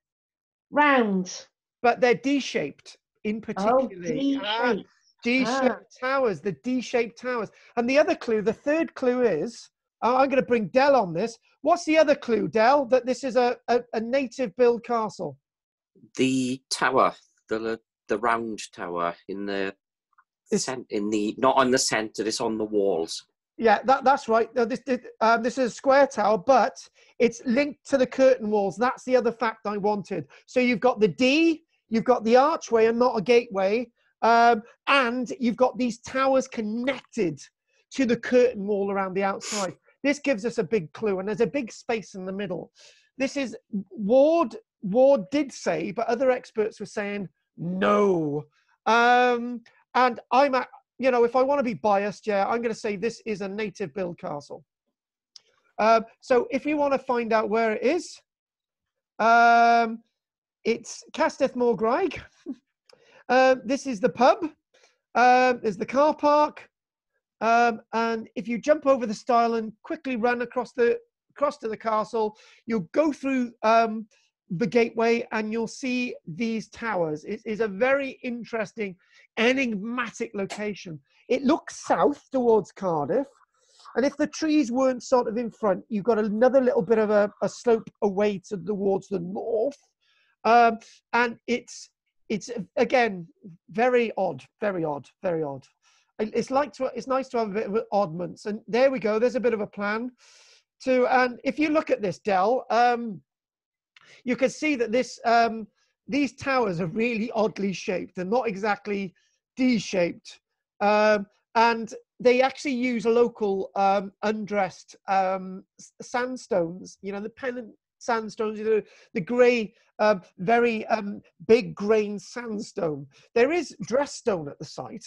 Round. But they're D-shaped. In particular, oh, ah, D-shaped ah. towers, the D-shaped towers. And the other clue, the third clue is, uh, I'm going to bring Del on this. What's the other clue, Del, that this is a, a, a native build castle? The tower, the the round tower in the, in the not on the centre, it's on the walls. Yeah, that, that's right. Now, this, it, um, this is a square tower, but it's linked to the curtain walls. That's the other fact I wanted. So you've got the D, you've got the archway and not a gateway, um, and you've got these towers connected to the curtain wall around the outside. This gives us a big clue, and there's a big space in the middle. This is, Ward, Ward did say, but other experts were saying no. Um, and I'm, at, you know, if I want to be biased, yeah, I'm going to say this is a native build castle. Um, so if you want to find out where it is, um, it's Castell Morgraig. Uh, this is the pub. Um, there's the car park. Um, and if you jump over the stile and quickly run across the across to the castle, you'll go through um, the gateway and you'll see these towers. It is a very interesting, enigmatic location. It looks south towards Cardiff. And if the trees weren't sort of in front, you've got another little bit of a, a slope away to, towards the north. Um, and it's, it's again, very odd, very odd, very odd. It's like, to, it's nice to have a bit of oddments. And there we go. There's a bit of a plan to, and if you look at this, Del, um, you can see that this, um, these towers are really oddly shaped. They're not exactly D-shaped. Um, and they actually use a local, um, undressed, um, sandstones, you know, the pennant sandstones, the, the grey, um, very um, big grain sandstone. There is dressstone at the site,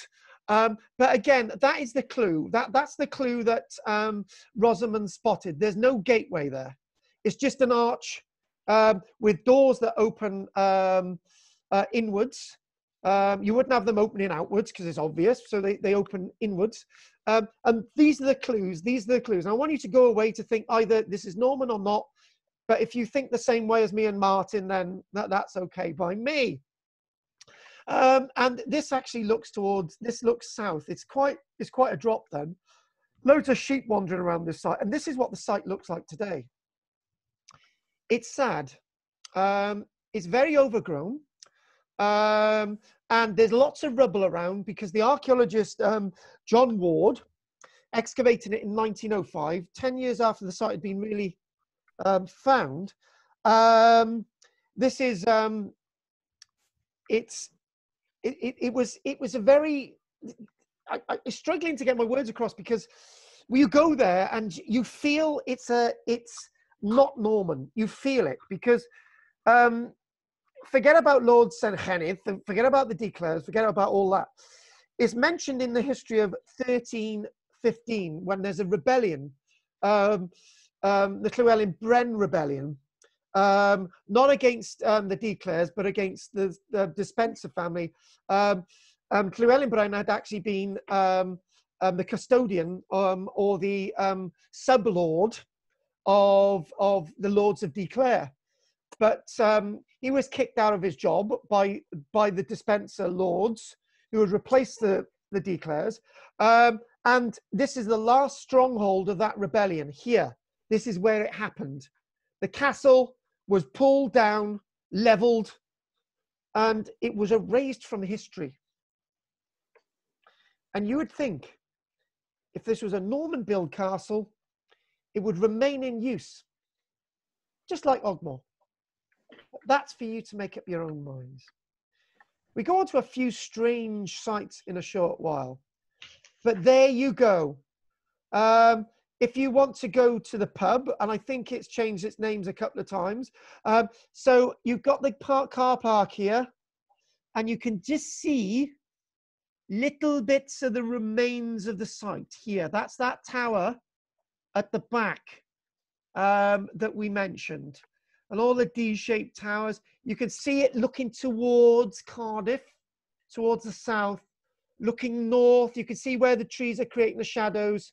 um, but again, that is the clue. That, that's the clue that um, Rosamund spotted. There's no gateway there. It's just an arch um, with doors that open um, uh, inwards. Um, you wouldn't have them opening outwards because it's obvious, so they, they open inwards. Um, and these are the clues. These are the clues. And I want you to go away to think either this is Norman or not. But if you think the same way as me and Martin, then that, that's okay by me. Um, and this actually looks towards, this looks south. It's quite, it's quite a drop then. Loads of sheep wandering around this site. And this is what the site looks like today. It's sad. Um, it's very overgrown. Um, and there's lots of rubble around because the archaeologist um, John Ward excavated it in nineteen oh five, ten years after the site had been really um, found. Um, this is, um, it's, it, it, it was, it was a very, I, I'm struggling to get my words across because when you go there and you feel it's a, it's not Norman. You feel it because, um, forget about Lord Senghenydd, forget about the declares, forget about all that. It's mentioned in the history of thirteen fifteen when there's a rebellion, um, um, the Llywelyn Bren rebellion, um, not against um, the declares, but against the, the Despenser family. Um, um, Llywelyn Bren had actually been um, um, the custodian um, or the um, sub-lord of, of the Lords of Declare. But um, he was kicked out of his job by, by the Despenser lords who had replaced the, the declares. Um, and this is the last stronghold of that rebellion here. This is where it happened. The castle was pulled down, leveled, and it was erased from history. And you would think if this was a Norman build castle, it would remain in use, just like Ogmore. That's for you to make up your own minds. We go on to a few strange sites in a short while, but there you go. Um, if you want to go to the pub, and I think it's changed its names a couple of times. Um, so you've got the park, car park here, and you can just see little bits of the remains of the site here. That's that tower at the back um, that we mentioned. And all the D-shaped towers, you can see it looking towards Cardiff, towards the south, looking north. You can see where the trees are creating the shadows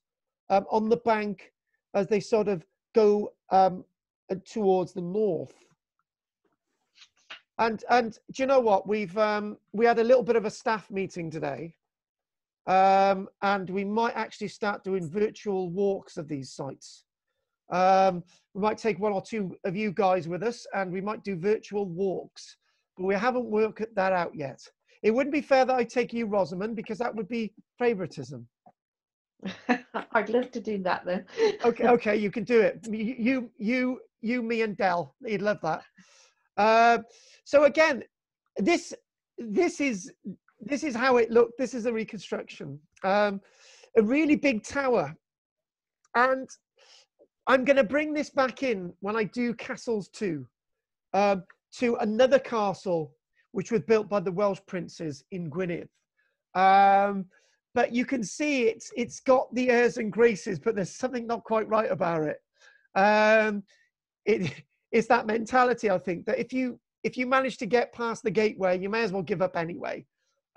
um, on the bank as they sort of go um, towards the north. And, and do you know what? We've, um, we had a little bit of a staff meeting today, um, and we might actually start doing virtual walks of these sites. Um, we might take one or two of you guys with us and we might do virtual walks, but we haven't worked that out yet. It wouldn't be fair that I take you, Rosamond, because that would be favoritism. I'd love to do that then. okay, okay, you can do it. You, you, you, you me and Del, you'd love that. Uh, so again, this, this is, this is how it looked. This is a reconstruction, um, a really big tower. And I'm going to bring this back in when I do Castles two, um, to another castle which was built by the Welsh princes in Gwynedd. Um, but you can see it's, it's got the airs and graces, but there's something not quite right about it. Um, it it's that mentality, I think, that if you, if you manage to get past the gateway, you may as well give up anyway.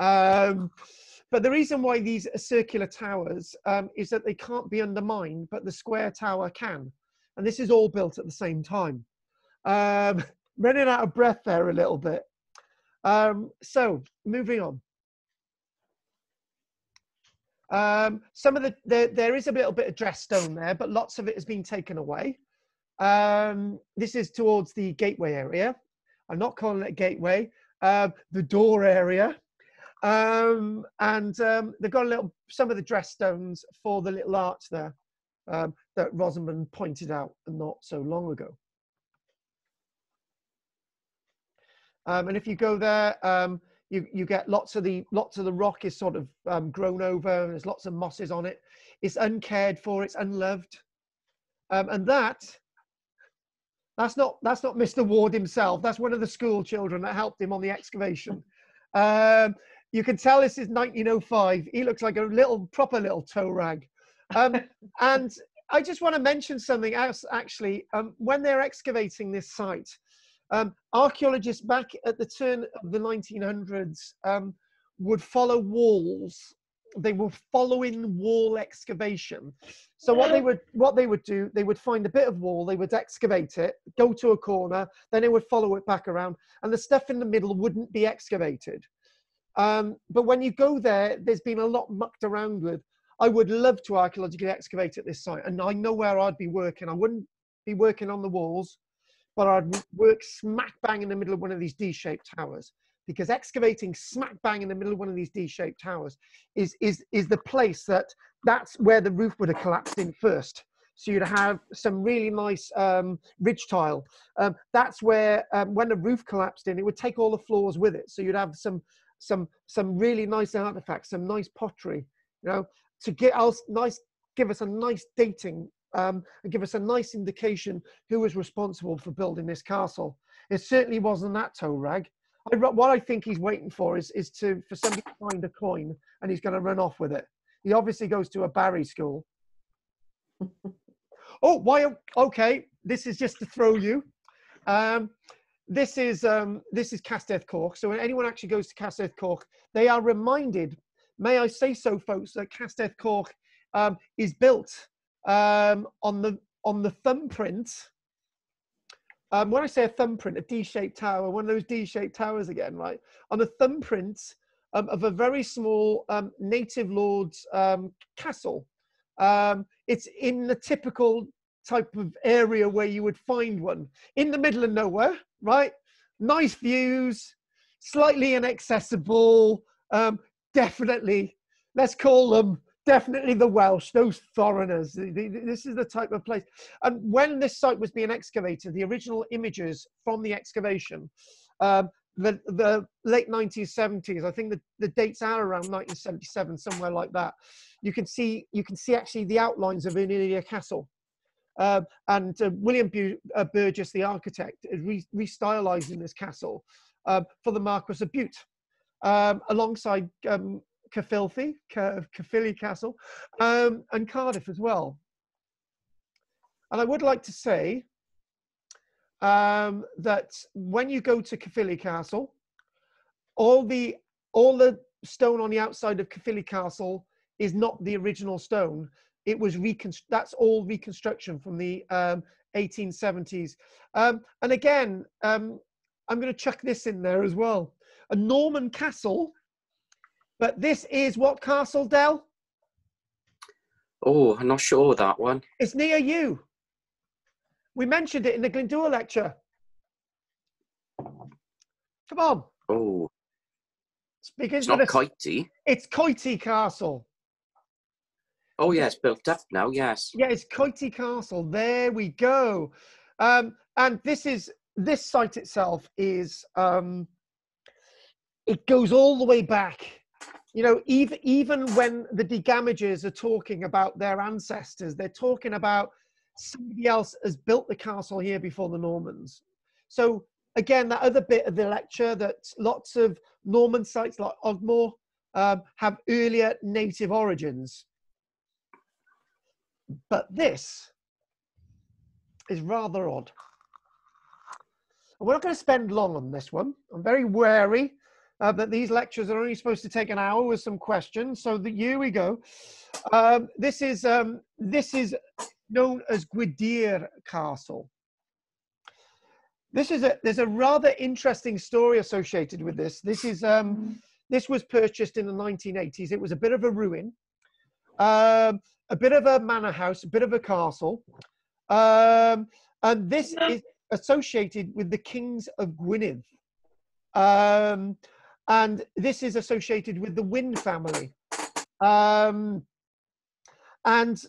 Um, But the reason why these are circular towers um, is that they can't be undermined, but the square tower can. And this is all built at the same time. Um, running out of breath there a little bit. Um, so moving on. Um, some of the, the, there is a little bit of dress stone there, but lots of it has been taken away. Um, this is towards the gateway area. I'm not calling it a gateway, uh, the door area. Um, and um, they've got a little, some of the dress stones for the little arch there um, that Rosamond pointed out not so long ago. Um, and if you go there, um, you, you get lots of the, lots of the rock is sort of um, grown over and there's lots of mosses on it. It's uncared for, it's unloved. Um, and that, that's not, that's not Mister Ward himself. That's one of the school children that helped him on the excavation. Um, You can tell this is nineteen oh five. He looks like a little, proper little toe rag. Um, and I just want to mention something else, actually. Um, when they're excavating this site, um, archaeologists back at the turn of the nineteen hundreds um, would follow walls. They were following wall excavation. So what they would, what they would do, they would find a bit of wall, they would excavate it, go to a corner, then they would follow it back around, and the stuff in the middle wouldn't be excavated. Um, but when you go there, there's been a lot mucked around with. I would love to archaeologically excavate at this site, and I know where I'd be working. I wouldn't be working on the walls, but I'd work smack bang in the middle of one of these D-shaped towers, because excavating smack bang in the middle of one of these D-shaped towers is, is, is the place that that's where the roof would have collapsed in first. So you'd have some really nice um, ridge tile. Um, that's where, um, when the roof collapsed in, it would take all the floors with it. So you'd have some, some, some really nice artifacts, some nice pottery, you know, to get us nice, give us a nice dating um, and give us a nice indication who was responsible for building this castle. It certainly wasn't that toe rag. I, what I think he's waiting for is, is to, for somebody to find a coin, and he's going to run off with it. He obviously goes to a Barry school. Oh, why? Okay, this is just to throw you. Um, this is um, this is Castell Corch. So when anyone actually goes to Castell Corch, they are reminded, may I say so, folks, that Castell Corch um, is built um, on the on the thumbprint. Um, when I say a thumbprint, a D-shaped tower, one of those D-shaped towers again, right? On the thumbprint um, of a very small um, native lord's um, castle. Um, it's in the typical type of area where you would find one, in the middle of nowhere, right? Nice views, slightly inaccessible, um, definitely, let's call them definitely the Welsh, those foreigners. This is the type of place. And when this site was being excavated, the original images from the excavation, um, the, the late nineteen seventies, I think the, the dates are around nineteen seventy-seven, somewhere like that. You can see, you can see actually the outlines of Llywelyn Castle. Uh, and uh, William Bu uh, Burgess, the architect, re restylizing this castle uh, for the Marquess of Bute, um, alongside um, Caerphilly, Caerphilly Castle, um, and Cardiff as well. And I would like to say um, that when you go to Caerphilly Castle, all the, all the stone on the outside of Caerphilly Castle is not the original stone. It was reconst- that's all reconstruction from the um, eighteen seventies. Um, and again, um, I'm going to chuck this in there as well. A Norman castle, but this is what castle, Del? Oh, I'm not sure that one. It's near you. We mentioned it in the Glyndŵr lecture. Come on. Oh. Speaking it's not Coety. It's Coety Castle. Oh yes, yeah, built up now. Yes. Yeah, it's Coety Castle. There we go. Um, and this is this site itself is um, it goes all the way back. You know, even even when the de Gamages are talking about their ancestors, they're talking about somebody else has built the castle here before the Normans. So again, that other bit of the lecture that lots of Norman sites like Ogmore um, have earlier native origins. But this is rather odd. And we're not going to spend long on this one. I'm very wary uh, that these lectures are only supposed to take an hour with some questions. So the, here we go. Um, this is um, this is known as Gwydir Castle. This is a there's a rather interesting story associated with this. This is um, this was purchased in the nineteen eighties. It was a bit of a ruin. Um, a bit of a manor house, a bit of a castle. Um, and this is associated with the kings of Gwynedd. Um, and this is associated with the Wynn family. Um, and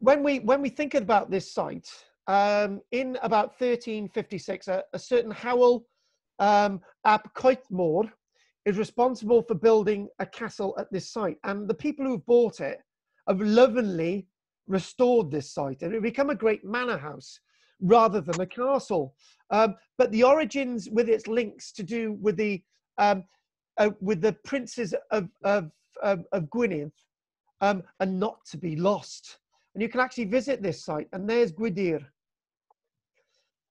when we, when we think about this site, um, in about thirteen fifty-six, a, a certain Howel um, ap Gruffudd is responsible for building a castle at this site. And the people who bought it have lovingly restored this site, and it become a great manor house rather than a castle. Um, but the origins with its links to do with the, um, uh, with the princes of, of, of, of Gwynedd um, are not to be lost. And you can actually visit this site, and there's Gwydir.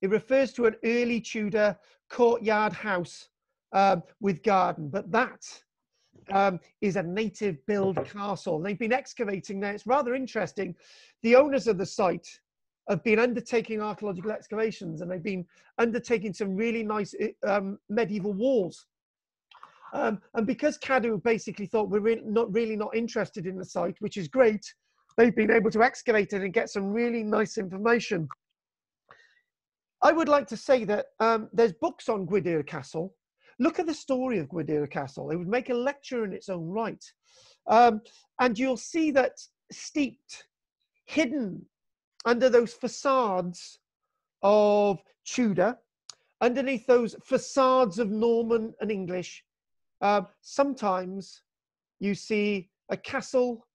It refers to an early Tudor courtyard house um, with garden, but that Um, is a native build castle. They've been excavating there. It's rather interesting. The owners of the site have been undertaking archaeological excavations, and they've been undertaking some really nice um, medieval walls. Um, and because Cadw basically thought we're re not really not interested in the site, which is great, they've been able to excavate it and get some really nice information. I would like to say that um, there's books on Gwydir Castle. Look at the story of Gwydir Castle. It would make a lecture in its own right. Um, and you'll see that steeped, hidden under those facades of Tudor, underneath those facades of Norman and English, uh, sometimes you see a castle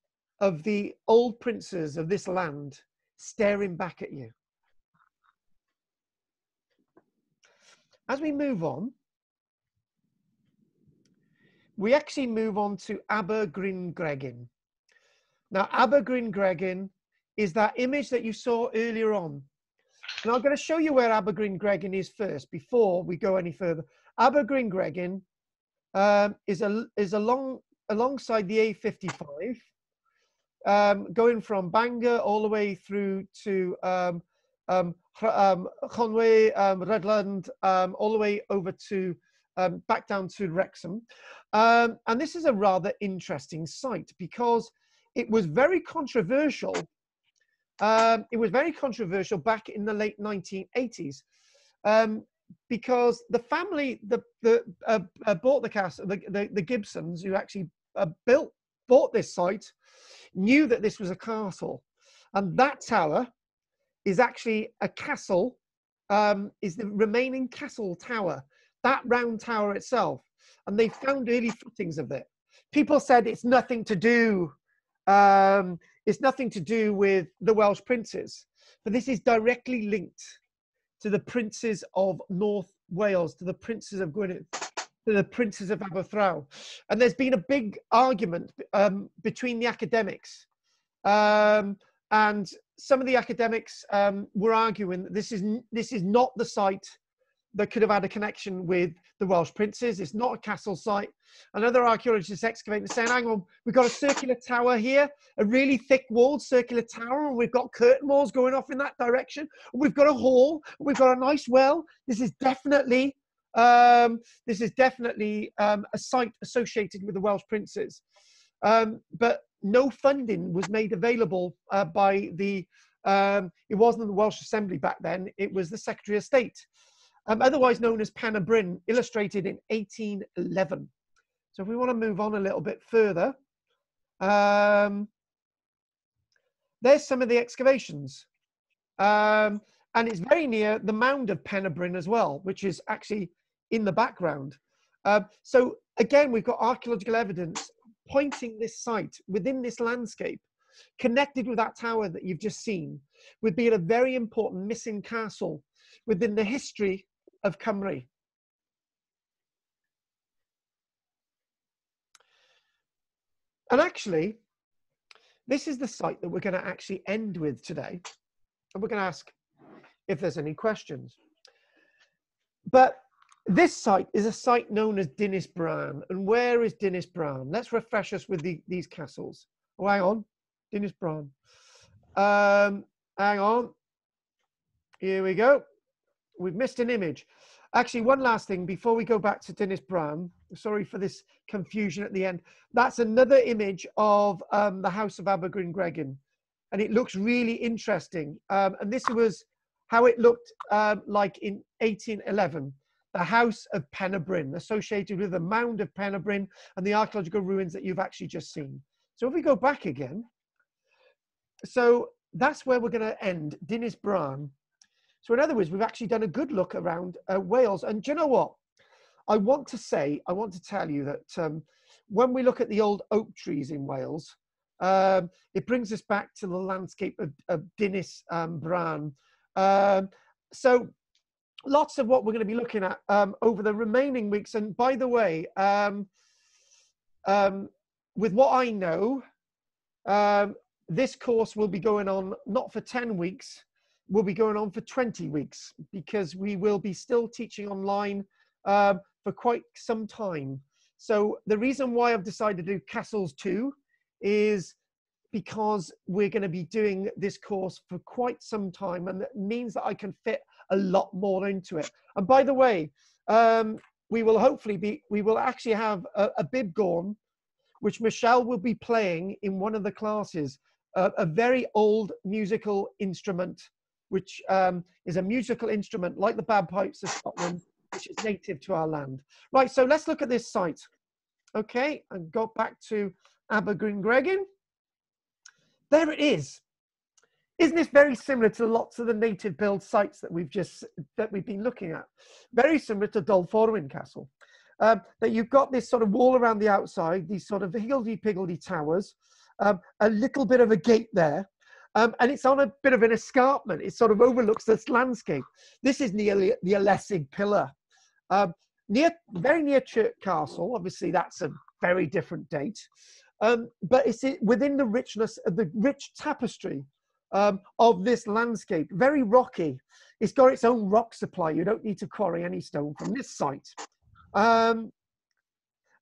of the old princes of this land staring back at you. As we move on, we actually move on to Abergwyngregyn. Now, Abergwyngregyn is that image that you saw earlier on. Now, I'm going to show you where Abergwyngregyn is first, before we go any further. Abergwyngregyn um, is, a, is along, alongside the A fifty-five, um, going from Bangor all the way through to um, um, um, Conwy, um, Redland, um, all the way over to Um, back down to Wrexham, um, and this is a rather interesting site because it was very controversial. Um, it was very controversial back in the late nineteen eighties um, because the family that the, uh, uh, bought the castle, the, the, the Gibsons, who actually uh, built bought this site, knew that this was a castle, and that tower is actually a castle. Um, is the remaining castle tower. That round tower itself, and they found early footings of it. People said it's nothing to do, um, it's nothing to do with the Welsh princes, but this is directly linked to the princes of North Wales, to the princes of Gwynedd, to the princes of Aberffraw. And there's been a big argument um, between the academics, um, and some of the academics um, were arguing that this is, this is not the site that could have had a connection with the Welsh princes. It's not a castle site. Another archaeologist excavating saying, hang on, we've got a circular tower here, a really thick walled circular tower, and we've got curtain walls going off in that direction. We've got a hall, we've got a nice well. This is definitely, um, this is definitely um, a site associated with the Welsh princes. Um, but no funding was made available uh, by the, um, it wasn't the Welsh Assembly back then, it was the Secretary of State. Um, otherwise known as Penabrin, illustrated in eighteen eleven. So if we want to move on a little bit further, um, there's some of the excavations. Um, and it's very near the mound of Penabrin as well, which is actually in the background. Uh, so again, we've got archaeological evidence pointing this site within this landscape, connected with that tower that you've just seen, with being a very important missing castle within the history of Cymru. And actually, this is the site that we're going to actually end with today. And we're going to ask if there's any questions. But this site is a site known as Dinas Brân. And where is Dinas Brân? Let's refresh us with the, these castles. Oh, hang on. Dinas Brân. Um, hang on. Here we go. We've missed an image. Actually, one last thing before we go back to Dinas Brân. Sorry for this confusion at the end. That's another image of um, the House of Abergwyngregyn, and it looks really interesting. Um, and this was how it looked um, like in eighteen eleven. The House of Penabrin, associated with the Mound of Penabrin and the archaeological ruins that you've actually just seen. So if we go back again, so that's where we're going to end, Dinas Brân. So in other words, we've actually done a good look around uh, Wales. And do you know what? I want to say, I want to tell you that um, when we look at the old oak trees in Wales, um, it brings us back to the landscape of, of Dinas um, Brân. Um, so lots of what we're going to be looking at um, over the remaining weeks. And by the way, um, um, with what I know, um, this course will be going on not for ten weeks, will be going on for twenty weeks, because we will be still teaching online uh, for quite some time. So the reason why I've decided to do Castles too is because we're going to be doing this course for quite some time, and that means that I can fit a lot more into it. And by the way, um, we will hopefully be, we will actually have a, a Bibgorn, which Michelle will be playing in one of the classes, uh, a very old musical instrument which um, is a musical instrument like the bagpipes of Scotland, which is native to our land. Right, so let's look at this site. Okay, and go back to Abergwyngregyn. There it is. Isn't this very similar to lots of the native build sites that we've just, that we've been looking at? Very similar to Dolforwyn Castle. Um, that you've got this sort of wall around the outside, these sort of higgledy-piggledy towers, um, a little bit of a gate there, um, and it's on a bit of an escarpment. It sort of overlooks this landscape. This is near the Alessig Pillar. Um, near, very near Chirk Castle, obviously that's a very different date, um, but it's within the richness of the rich tapestry Um, of this landscape, very rocky. It's got its own rock supply. You don't need to quarry any stone from this site. Um,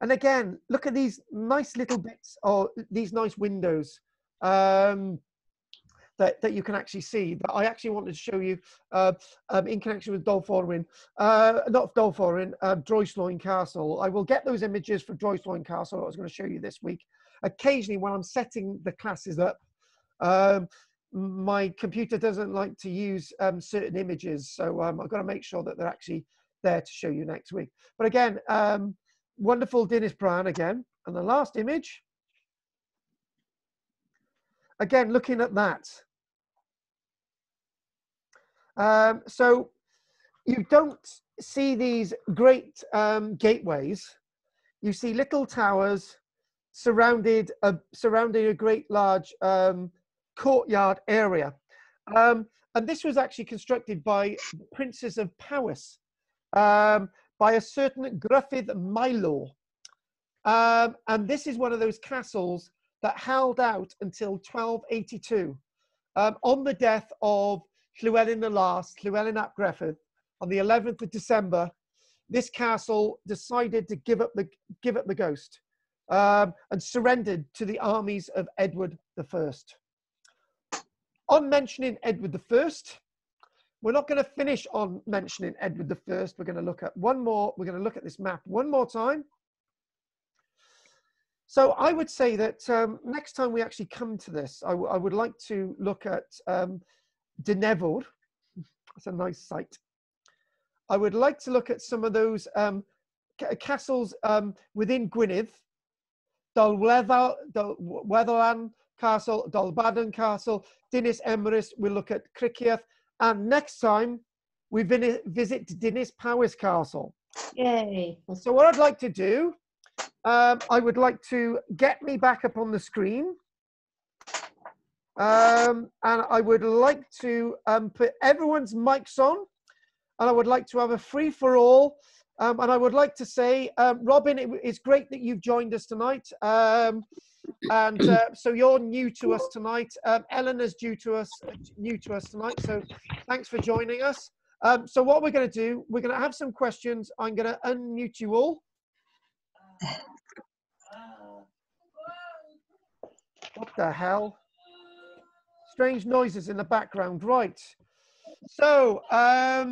and again, look at these nice little bits, or these nice windows um, that, that you can actually see, that I actually wanted to show you uh, um, in connection with Dolforwyn, uh, not Dolforwyn, uh, Dryslwyn Castle. I will get those images for Dryslwyn Castle I was going to show you this week. Occasionally, when I'm setting the classes up, um, my computer doesn't like to use um, certain images, so um, I've got to make sure that they're actually there to show you next week. But again, um, wonderful Dinas Brân again. And the last image, again, looking at that. Um, so you don't see these great um, gateways. You see little towers surrounded, uh, surrounding a great large um, courtyard area, um, and this was actually constructed by the princes of Powys, um, by a certain Gruffydd Milo, um, and this is one of those castles that held out until twelve eighty-two, um, on the death of Llywelyn the Last, Llywelyn ap Gruffudd, on the eleventh of December. This castle decided to give up the give up the ghost, um, and surrendered to the armies of Edward the First. On mentioning Edward the First, we're not going to finish on mentioning Edward the First. We're going to look at one more, we're going to look at this map one more time. So I would say that um, next time we actually come to this, I, I would like to look at um, Dinevold. That's a nice site. I would like to look at some of those um, castles um, within Gwynedd, Dolwetherlan Castle, Dolbadarn Castle, Dinas Emrys, we'll look at Criccieth, and next time we visit Dinis Powys Castle. Yay! So what I'd like to do, um, I would like to get me back up on the screen, um, and I would like to um, put everyone's mics on, and I would like to have a free-for-all, um, and I would like to say, um, Robin, it, it's great that you've joined us tonight. Um, And uh, so you're new to us tonight. Um, Eleanor's due to us, new to us tonight. So thanks for joining us. Um, so what we're going to do, we're going to have some questions. I'm going to unmute you all. What the hell? Strange noises in the background. Right. So um,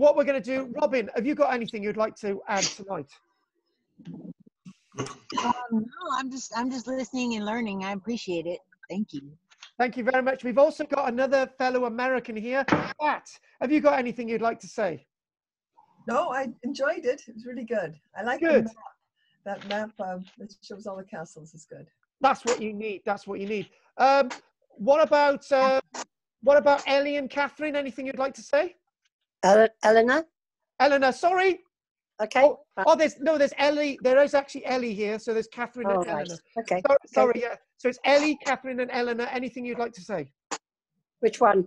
what we're going to do, Robin, have you got anything you'd like to add tonight? Um, no, I'm just I'm just listening and learning. I appreciate it. Thank you. Thank you very much. We've also got another fellow American here. Pat, have you got anything you'd like to say? No, I enjoyed it. It was really good. I like good. The map. That map uh, that shows all the castles is good. That's what you need. That's what you need. Um, what about uh, what about Ellie and Catherine? Anything you'd like to say? Ele Eleanor. Eleanor, sorry. Okay. Oh, oh, there's no, there's Ellie. There is actually Ellie here. So there's Catherine oh, and right. Eleanor. Okay. Sorry, okay. Sorry, yeah. So it's Ellie, Catherine, and Eleanor. Anything you'd like to say? Which one?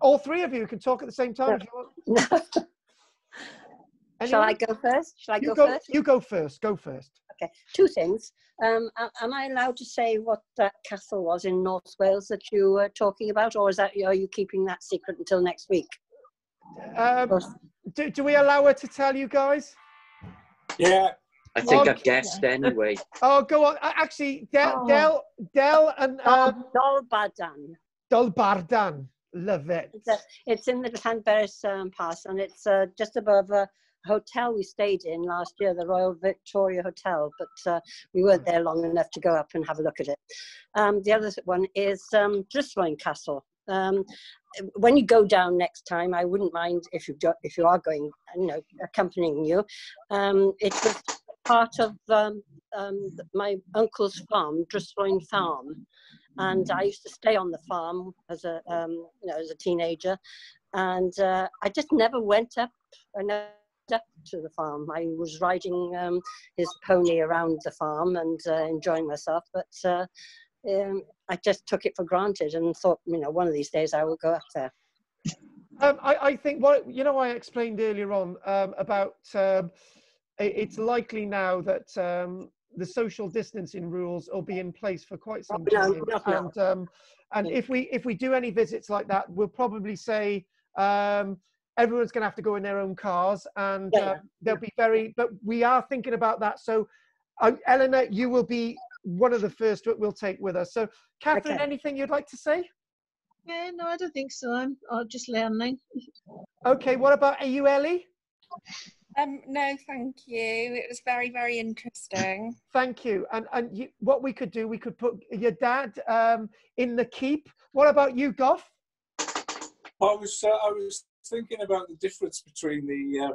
All three of you can talk at the same time. No. If you want. No. Shall I go first? Shall I you go, go first? You go first. Go first. Okay. Two things. Um, am I allowed to say what that castle was in North Wales that you were talking about, or is that are you keeping that secret until next week? Um, do, do we allow her to tell you guys? Yeah, I think I've guessed anyway. Oh, go on. Actually, Del, oh. Del, Del and... Um, Dolbadarn. Dolbadarn. Love it. It's, a, it's in the Llanberis um, Pass, and it's uh, just above a hotel we stayed in last year, the Royal Victoria Hotel, but uh, we weren't there long enough to go up and have a look at it. Um, the other one is um, Dryslwyn Castle. Um, when you go down next time, I wouldn't mind if you do, if you are going, you know, accompanying you. Um, it was part of um, um, my uncle's farm, Dryslwyn Farm, and I used to stay on the farm as a um, you know, as a teenager, and uh, I just never went up. I never up to the farm. I was riding um, his pony around the farm and uh, enjoying myself, but uh, um, I just took it for granted and thought, you know, one of these days I will go up there. Um, I, I think what you know, I explained earlier on um, about um, it, it's likely now that um, the social distancing rules will be in place for quite some time, no, no, no. and um, and if we if we do any visits like that, we'll probably say. Um, Everyone's going to have to go in their own cars, and yeah, uh, they'll yeah. be very. But we are thinking about that. So, uh, Eleanor, you will be one of the first that we'll take with us. So, Catherine, okay. Anything you'd like to say? Yeah, no, I don't think so. I'm, I'm just learning. Okay. What about are you, Ellie? Um, no, thank you. It was very, very interesting. Thank you. And and you, what we could do, we could put your dad um, in the keep. What about you, Gough? I was. Uh, I was. thinking about the difference between the uh,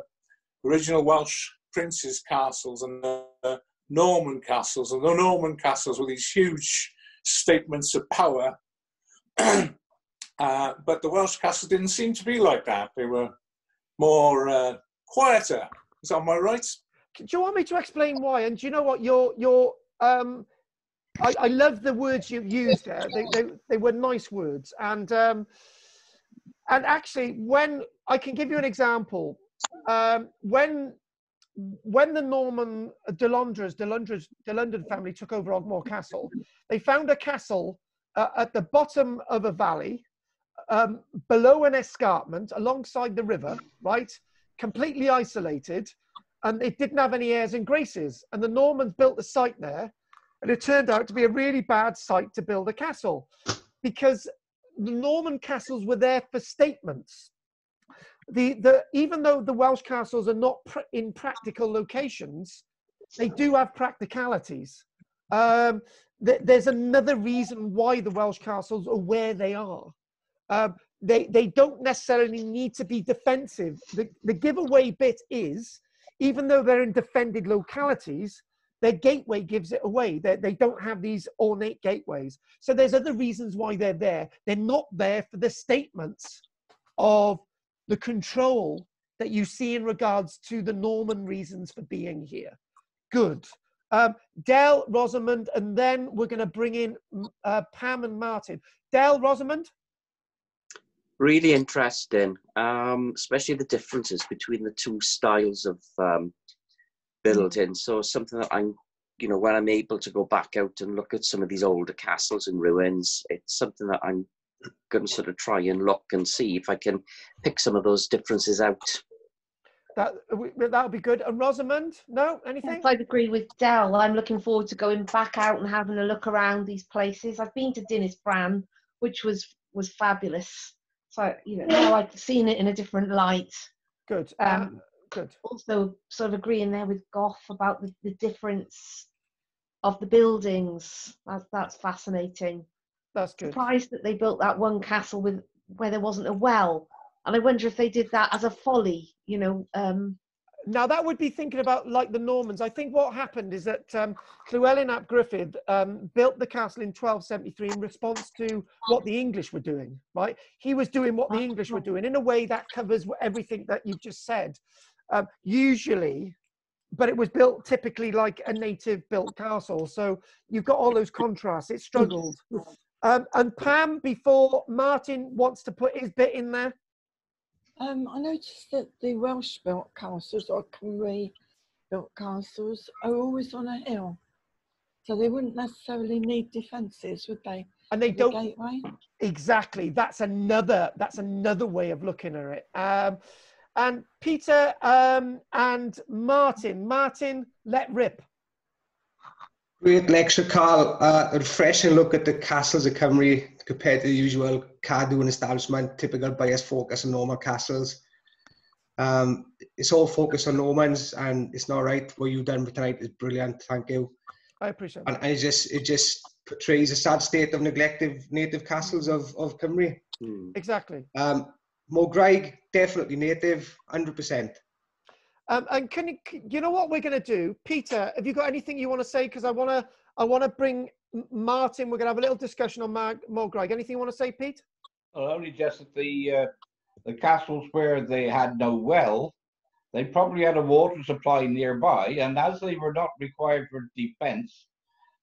original Welsh princes' castles and the uh, Norman castles, and the Norman castles were these huge statements of power, uh, but the Welsh castles didn't seem to be like that. They were more uh, quieter. Is that my right? Do you want me to explain why? And do you know what? Your your um, I, I love the words you used there. They, they they were nice words, and. Um, And actually, when I can give you an example, um, when when the Norman Delondres, Delondres, Delondres family took over Ogmore Castle, they found a castle uh, at the bottom of a valley, um, below an escarpment, alongside the river, right? Completely isolated, and it didn't have any airs and graces. And the Normans built the site there, and it turned out to be a really bad site to build a castle, because the Norman castles were there for statements. The, the, even though the Welsh castles are not pr in practical locations, they do have practicalities. Um, th there's another reason why the Welsh castles are where they are. Um, they, they don't necessarily need to be defensive. The, the giveaway bit is, even though they're in defended localities, their gateway gives it away. They're, they don't have these ornate gateways. So there's other reasons why they're there. They're not there for the statements of the control that you see in regards to the Norman reasons for being here. Good. Um, Del, Rosamond, and then we're going to bring in uh, Pam and Martin. Del, Rosamond? Really interesting, um, especially the differences between the two styles of um, building. So something that I'm, you know, when I'm able to go back out and look at some of these older castles and ruins, it's something that I'm going to sort of try and look and see if I can pick some of those differences out. That that'll be good. And Rosamond, no, anything? Yes, I agree with Del. I'm looking forward to going back out and having a look around these places. I've been to Dinas Brân, which was was fabulous. So you know, now I've seen it in a different light. Good. Um, um, Good. Also sort of agreeing there with Gough about the, the difference of the buildings. That's, that's fascinating. That's good. Surprised that they built that one castle with where there wasn't a well. And I wonder if they did that as a folly, you know. Um. Now that would be thinking about like the Normans. I think what happened is that um, Llywelyn ap Gruffudd um, built the castle in twelve seventy-three in response to what the English were doing, right? He was doing what the English were doing. In a way that covers everything that you've just said. Um, usually, but it was built typically like a native-built castle, so you've got all those contrasts. It struggled. Um, and Pam, before Martin wants to put his bit in there. Um, I noticed that the Welsh-built castles, or Cymru-built castles, are always on a hill, so they wouldn't necessarily need defences, would they? And they don't. The gateway? Exactly. That's another. That's another way of looking at it. Um, And Peter um, and Martin. Martin, let rip. Great lecture, Carl. Uh, a refreshing look at the castles of Cymru compared to the usual Cadw and establishment, typical bias focus on Norman castles. Um, it's all focused on Normans, and it's not right. What you've done tonight is brilliant. Thank you. I appreciate it. And, and it just it just portrays a sad state of neglected native castles of, of Cymru. Mm. Exactly. Um, Morgraig, definitely native, one hundred percent. Um, and can you, you know what we're going to do? Peter, have you got anything you want to say? Because I want to I want to bring Martin, we're going to have a little discussion on Morgraig. Anything you want to say, Pete? Well, only just that the, uh, the castles where they had no well, they probably had a water supply nearby, and as they were not required for defence,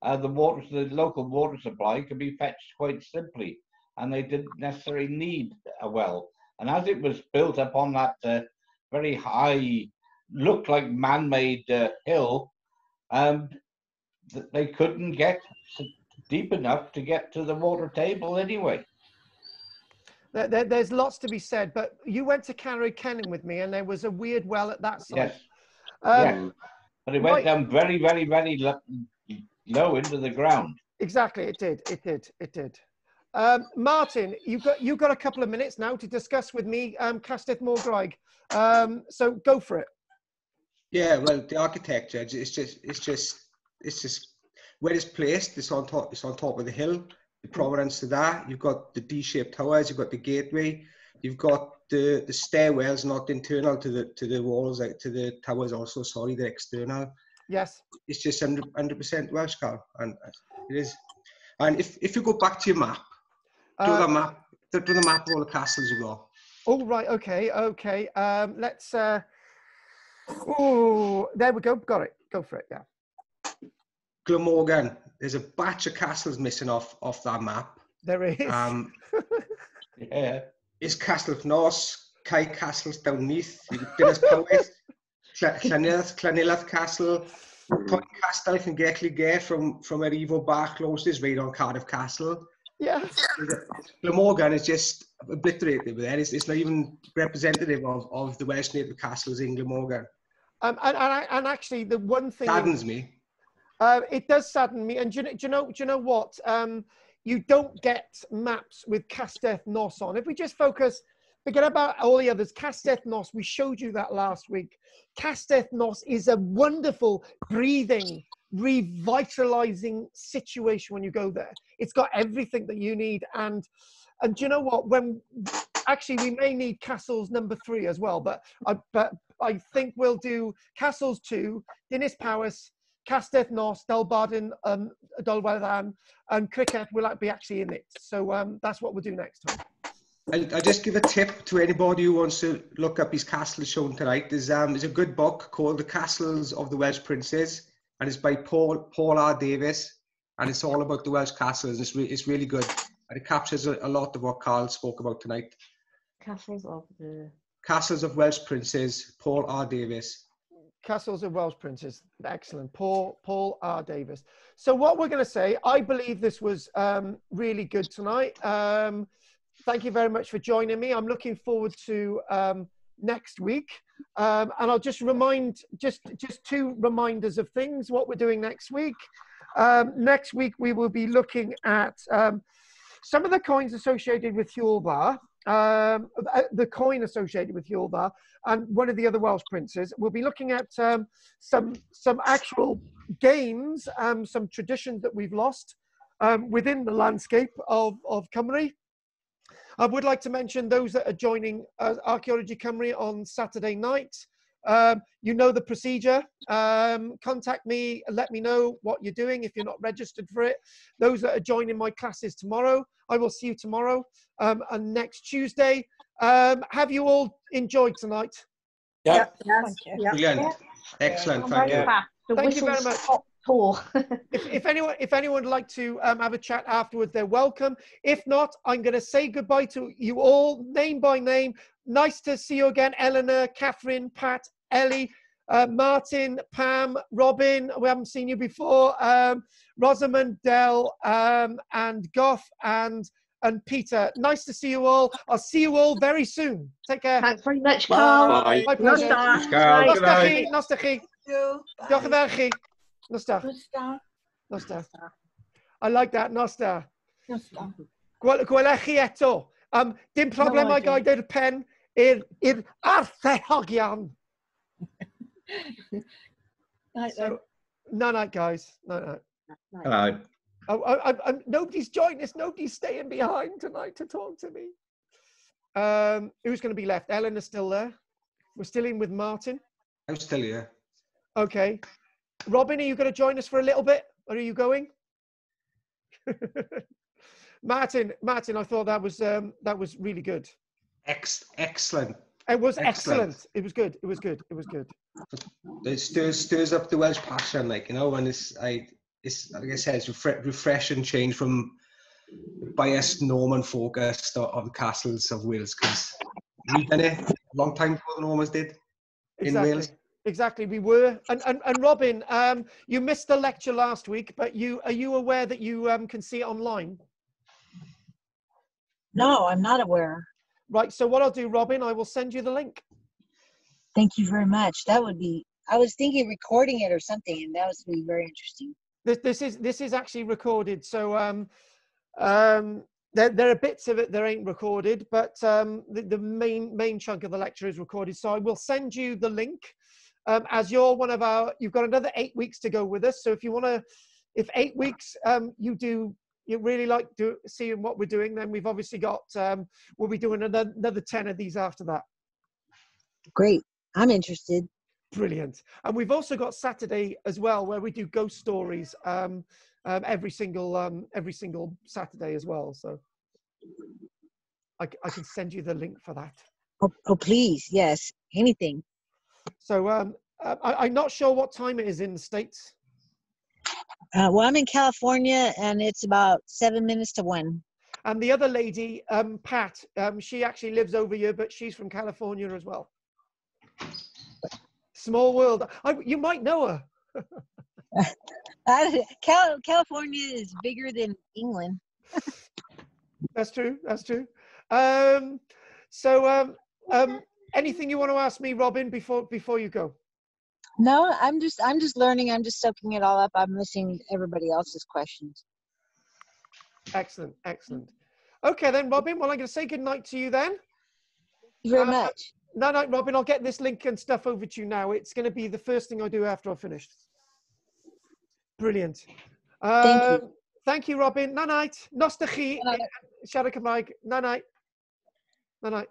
uh, the water, the local water supply could be fetched quite simply, and they didn't necessarily need a well. And as it was built upon that uh, very high, looked like man-made uh, hill, um, th they couldn't get deep enough to get to the water table anyway. There, there, there's lots to be said, but you went to Carreg Cennen with me, and there was a weird well at that site. Yes, um, yes. But it went right down very, very, very lo low into the ground. Exactly, it did, it did, it did. Um, Martin, you've got, you've got a couple of minutes now to discuss with me um, Castell Morgraig, um, so go for it. Yeah, well, the architecture, it's just, it's just, it's just where it's placed. It's on top. It's on top of the hill. The prominence to that. You've got the D-shaped towers. You've got the gateway. You've got the the stairwells, not internal to the to the walls, like to the towers. Also, sorry, they're external. Yes. It's just one hundred percent Welsh, Carl, and it is. And if if you go back to your map, do uh, the map, do the map of all the castles you got. Oh right. Okay. Okay. Um, let's. Uh, Oh, there we go. Got it. Go for it. Yeah. Glamorgan. There's a batch of castles missing off off that map. There is. Um, yeah. It's Castell Nos, Cai Castles down neath, Dinas Powys, Llanelth, Llanelth Castle, Point Castell and Gaercligair from from Erivo Bach closes right on Cardiff Castle. Yeah. Glamorgan is just obliterated with that. It's, it's not even representative of, of the Welsh native castles in Glamorgan. Um, and, and, and actually, the one thing... Saddens me. Uh, it does sadden me. And do you, do you, know, do you know what? Um, you don't get maps with Castell Nos on. If we just focus, forget about all the others. Castell Nos, we showed you that last week. Castell Nos is a wonderful, breathing, revitalizing situation when you go there. It's got everything that you need. And and do you know what? When actually we may need castles number three as well, but I but I think we'll do castles two, Dinis Powys, Castell Nos, Dolbadarn, um, Dolbadarn, and Criccieth will be actually in it. So um, that's what we'll do next time. I just give a tip to anybody who wants to look up these castles shown tonight. There's um there's a good book called The Castles of the Welsh Princes, and it's by Paul Paul R. Davis, and it's all about the Welsh castles. It's re it's really good. And it captures a lot of what Carl spoke about tonight. Castles of the... Castles of Welsh Princes, Paul R. Davis. Castles of Welsh Princes, excellent. Paul, Paul R. Davis. So what we're going to say, I believe this was um, really good tonight. Um, thank you very much for joining me. I'm looking forward to um, next week. Um, and I'll just remind, just, just two reminders of things, what we're doing next week. Um, next week, we will be looking at... Um, some of the coins associated with Hywelbar, um, the coin associated with Hywelbar, and one of the other Welsh princes. We'll be looking at um, some some actual games, um, some traditions that we've lost um, within the landscape of, of Cymru. I would like to mention those that are joining uh, Archaeology Cymru on Saturday night. Um, you know the procedure. Um, contact me and let me know what you're doing if you're not registered for it. Those that are joining my classes tomorrow, I will see you tomorrow um, and next Tuesday. Um, have you all enjoyed tonight? Yeah. Yes. Yes. Yes. Excellent. Thank you. The Thank you very much. if, if anyone, if anyone would like to um, have a chat afterwards, they're welcome. If not, I'm going to say goodbye to you all, name by name. Nice to see you again, Eleanor, Catherine, Pat, Ellie, uh, Martin, Pam, Robin. We haven't seen you before. Um, Rosamund, Dell, um, and Gough, and and Peter. Nice to see you all. I'll see you all very soon. Take care. Thanks very much, Carl. Bye. My pleasure. Nostalgie. Nostalgie. Nostalgie. Nostar. Nostar. Nostar. I like that, Nostar. Nostar. Gwelechi eto. Um, dim problemau gyda'r pen i'r i'r archeologion. So, night night, guys. Night night. Hello. Oh, I, I, I, nobody's joining us. Nobody's staying behind tonight to talk to me. Um, who's going to be left? Ellen is still there. We're still in with Martin. I'm still here. Okay. Robin, are you going to join us for a little bit? Or are you going? Martin, Martin, I thought that was, um, that was really good. Ex excellent. It was excellent. excellent. It was good. It was good. It was good. It stirs, stirs up the Welsh passion, like, you know, and it's, I, it's like I said, it's refresh, refresh and change from biased Norman focus on the castles of Wales, because we've done it a long time before the Normans did in exactly. Wales. Exactly, we were. And, and, and Robin, um, you missed the lecture last week, but you are you aware that you um, can see it online? No, I'm not aware. Right, so what I'll do, Robin, I will send you the link. Thank you very much. That would be, I was thinking recording it or something, and that was going to be very interesting. This, this, is, this is actually recorded, so um, um, there, there are bits of it that ain't recorded, but um, the, the main, main chunk of the lecture is recorded, so I will send you the link. Um, as you're one of our, you've got another eight weeks to go with us. So if you want to, if eight weeks um, you do, you really like do, seeing what we're doing, then we've obviously got, um, we'll be doing another, another ten of these after that. Great. I'm interested. Brilliant. And we've also got Saturday as well, where we do ghost stories um, um, every single, um, every single Saturday as well. So I, I can send you the link for that. Oh, oh please. Yes. Anything. So um, I, I'm not sure what time it is in the States. Uh, well, I'm in California, and it's about seven minutes to one. And the other lady, um, Pat, um, she actually lives over here, but she's from California as well. Small world. I, you might know her. Cal California is bigger than England. That's true. That's true. Um, so... Um, um, Anything you want to ask me, Robin, before before you go? No, I'm just I'm just learning. I'm just soaking it all up. I'm listening to everybody else's questions. Excellent, excellent. Okay then, Robin. Well, I'm going to say good night to you then. Thank you very uh, much. No, no, Robin. I'll get this link and stuff over to you now. It's going to be the first thing I do after I've finished. Brilliant. Uh, thank you. Thank you, Robin. Night night. Nostachi. Siarad Cymraeg. Night night. Night night.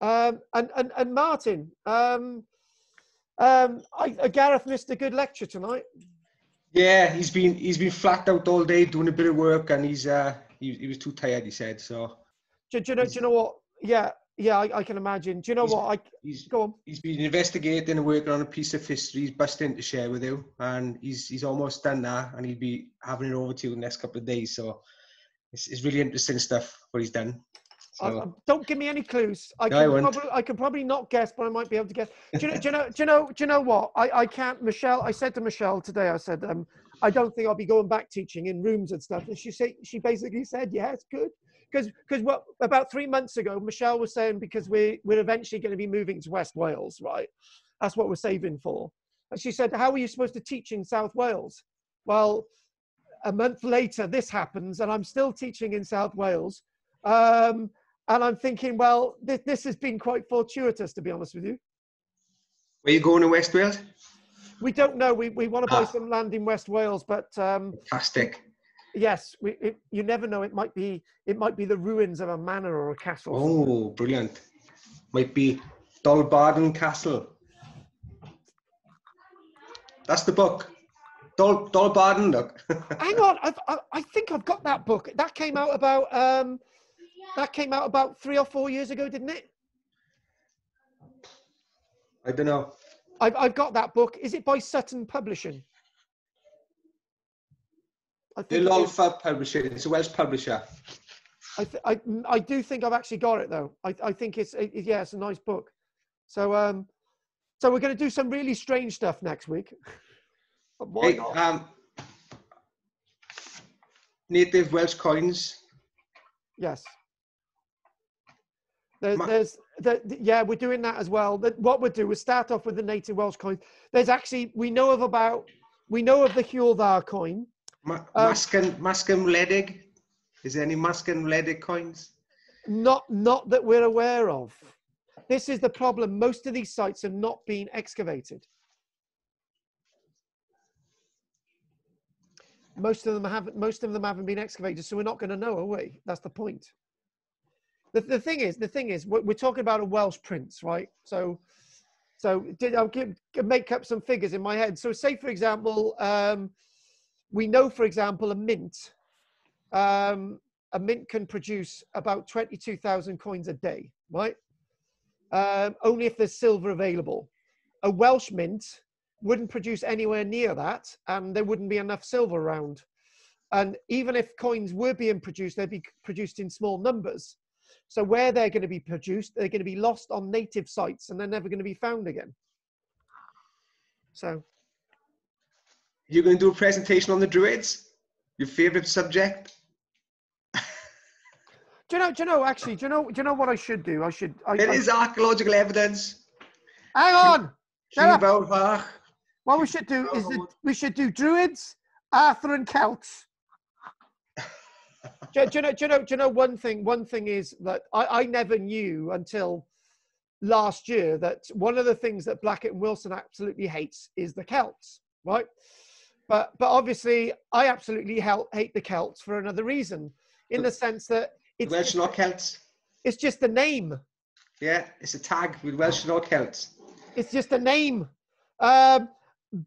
Um, and, and, and Martin, um, um, I, uh, Gareth missed a good lecture tonight. Yeah, he's been he's been flat out all day doing a bit of work, and he's uh, he, he was too tired. He said so. Do, do you know? Do you know what? Yeah, yeah, I, I can imagine. Do you know what? I he's, go on. He's been investigating and working on a piece of history he's busting to share with you, and he's he's almost done now, and he'll be having it over to you in the next couple of days. So it's it's really interesting stuff what he's done. So. I, don't give me any clues. I can, no, I, probably, I can probably not guess, but I might be able to guess. Do you know? do you know? Do you know? Do you know what? I, I can't. Michelle, I said to Michelle today. I said, um, I don't think I'll be going back teaching in rooms and stuff. And she said, she basically said, yeah, it's good, because because what about three months ago, Michelle was saying because we we're eventually going to be moving to West Wales, right? That's what we're saving for. And she said, how are you supposed to teach in South Wales? Well, a month later, this happens, and I'm still teaching in South Wales. Um, And I'm thinking, well, th this has been quite fortuitous, to be honest with you. Where are you going to West Wales? We don't know. We, we want to ah. buy some land in West Wales, but um, fantastic. Yes, we, it, you never know. It might be it might be the ruins of a manor or a castle. Oh, brilliant! Might be Dolbadarn Castle. That's the book. Dol Dolbadarn. Look. Hang on, I've, I I think I've got that book. That came out about. Um, That came out about three or four years ago, didn't it? I don't know. I've, I've got that book. Is it by Sutton Publishing? I think Lolfa Publishing. It's a Welsh publisher. I, th I, I do think I've actually got it, though. I, I think it's, it, yeah, it's a nice book. So, um, so we're going to do some really strange stuff next week. Why hey, not? Um, native Welsh coins. Yes. There's, there's the, the, yeah, we're doing that as well. The, what we'll do is start off with the native Welsh coin. There's actually, we know of about, we know of the Hywelvar coin. Ma um, Mascam Wledig? Is there any Mascam Wledig coins? Not, not that we're aware of. This is the problem. Most of these sites have not been excavated. Most of them haven't, most of them haven't been excavated, so we're not going to know, are we? That's the point. the, the thing is, the thing is, we're, we're talking about a Welsh prince, right? So, so did I'll give, make up some figures in my head. So, say for example, um, we know, for example, a mint, um, a mint can produce about twenty-two thousand coins a day, right? Um, only if there's silver available. A Welsh mint wouldn't produce anywhere near that, and there wouldn't be enough silver around. And even if coins were being produced, they'd be produced in small numbers. So where they're going to be produced, they're going to be lost on native sites, and they're never going to be found again. So. You're going to do a presentation on the Druids? Your favorite subject? Do you know, do you know, actually, do you know, do you know what I should do? I should. I, there I, is archaeological evidence. Hang on. What we should do is that we should do Druids, Arthur and Celts. do, do you know? Do you know? Do you know? One thing. One thing is that I, I never knew until last year that one of the things that Blackett and Wilson absolutely hates is the Celts, right? But but obviously I absolutely hate the Celts for another reason, in the sense that it's Welsh just, and all Celts. It's just a name. Yeah, it's a tag with Welsh and all Celts. It's just a name. Um,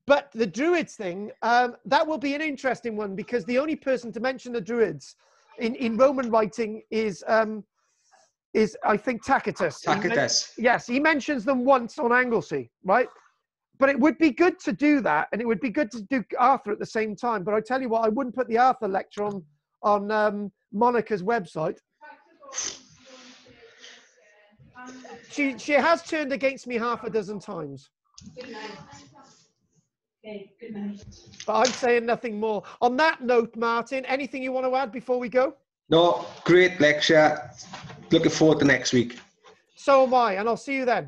but the Druids thing, um, that will be an interesting one, because the only person to mention the Druids in, in Roman writing is, um, is I think, Tacitus. Tacitus. He yes, he mentions them once on Anglesey, right? But it would be good to do that, and it would be good to do Arthur at the same time. But I tell you what, I wouldn't put the Arthur lecture on, on um, Monica's website. She, she has turned against me half a dozen times. Good night. Okay, good night. But I'm saying nothing more. On that note, Martin, anything you want to add before we go? No, great lecture. Looking forward to next week. So am I, and I'll see you then.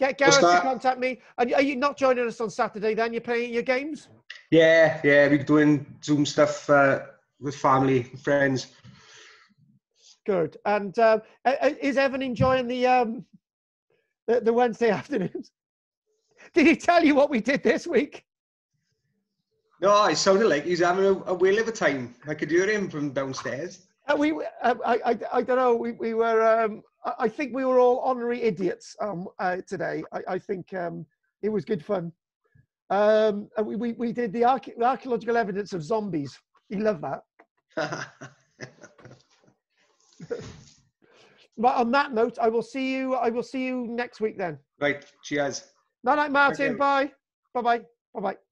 Get Gareth to contact me. Are, are you not joining us on Saturday then? You're playing your games? Yeah, yeah, we're doing Zoom stuff uh, with family, friends. Good. And uh, is Evan enjoying the, um, the the Wednesday afternoons? Did he tell you what we did this week? No, it sounded like he's having a, a whale of a time. I could hear him from downstairs. Uh, we, uh, I, I, I don't know. We, we were. Um, I think we were all honorary idiots um, uh, today. I, I think um, it was good fun. Um, we, we we did the archae archaeological evidence of zombies. He loved that. But on that note, I will see you. I will see you next week then. Right. Cheers. Night, night, Martin. Bye. Bye. Bye. Bye. Bye.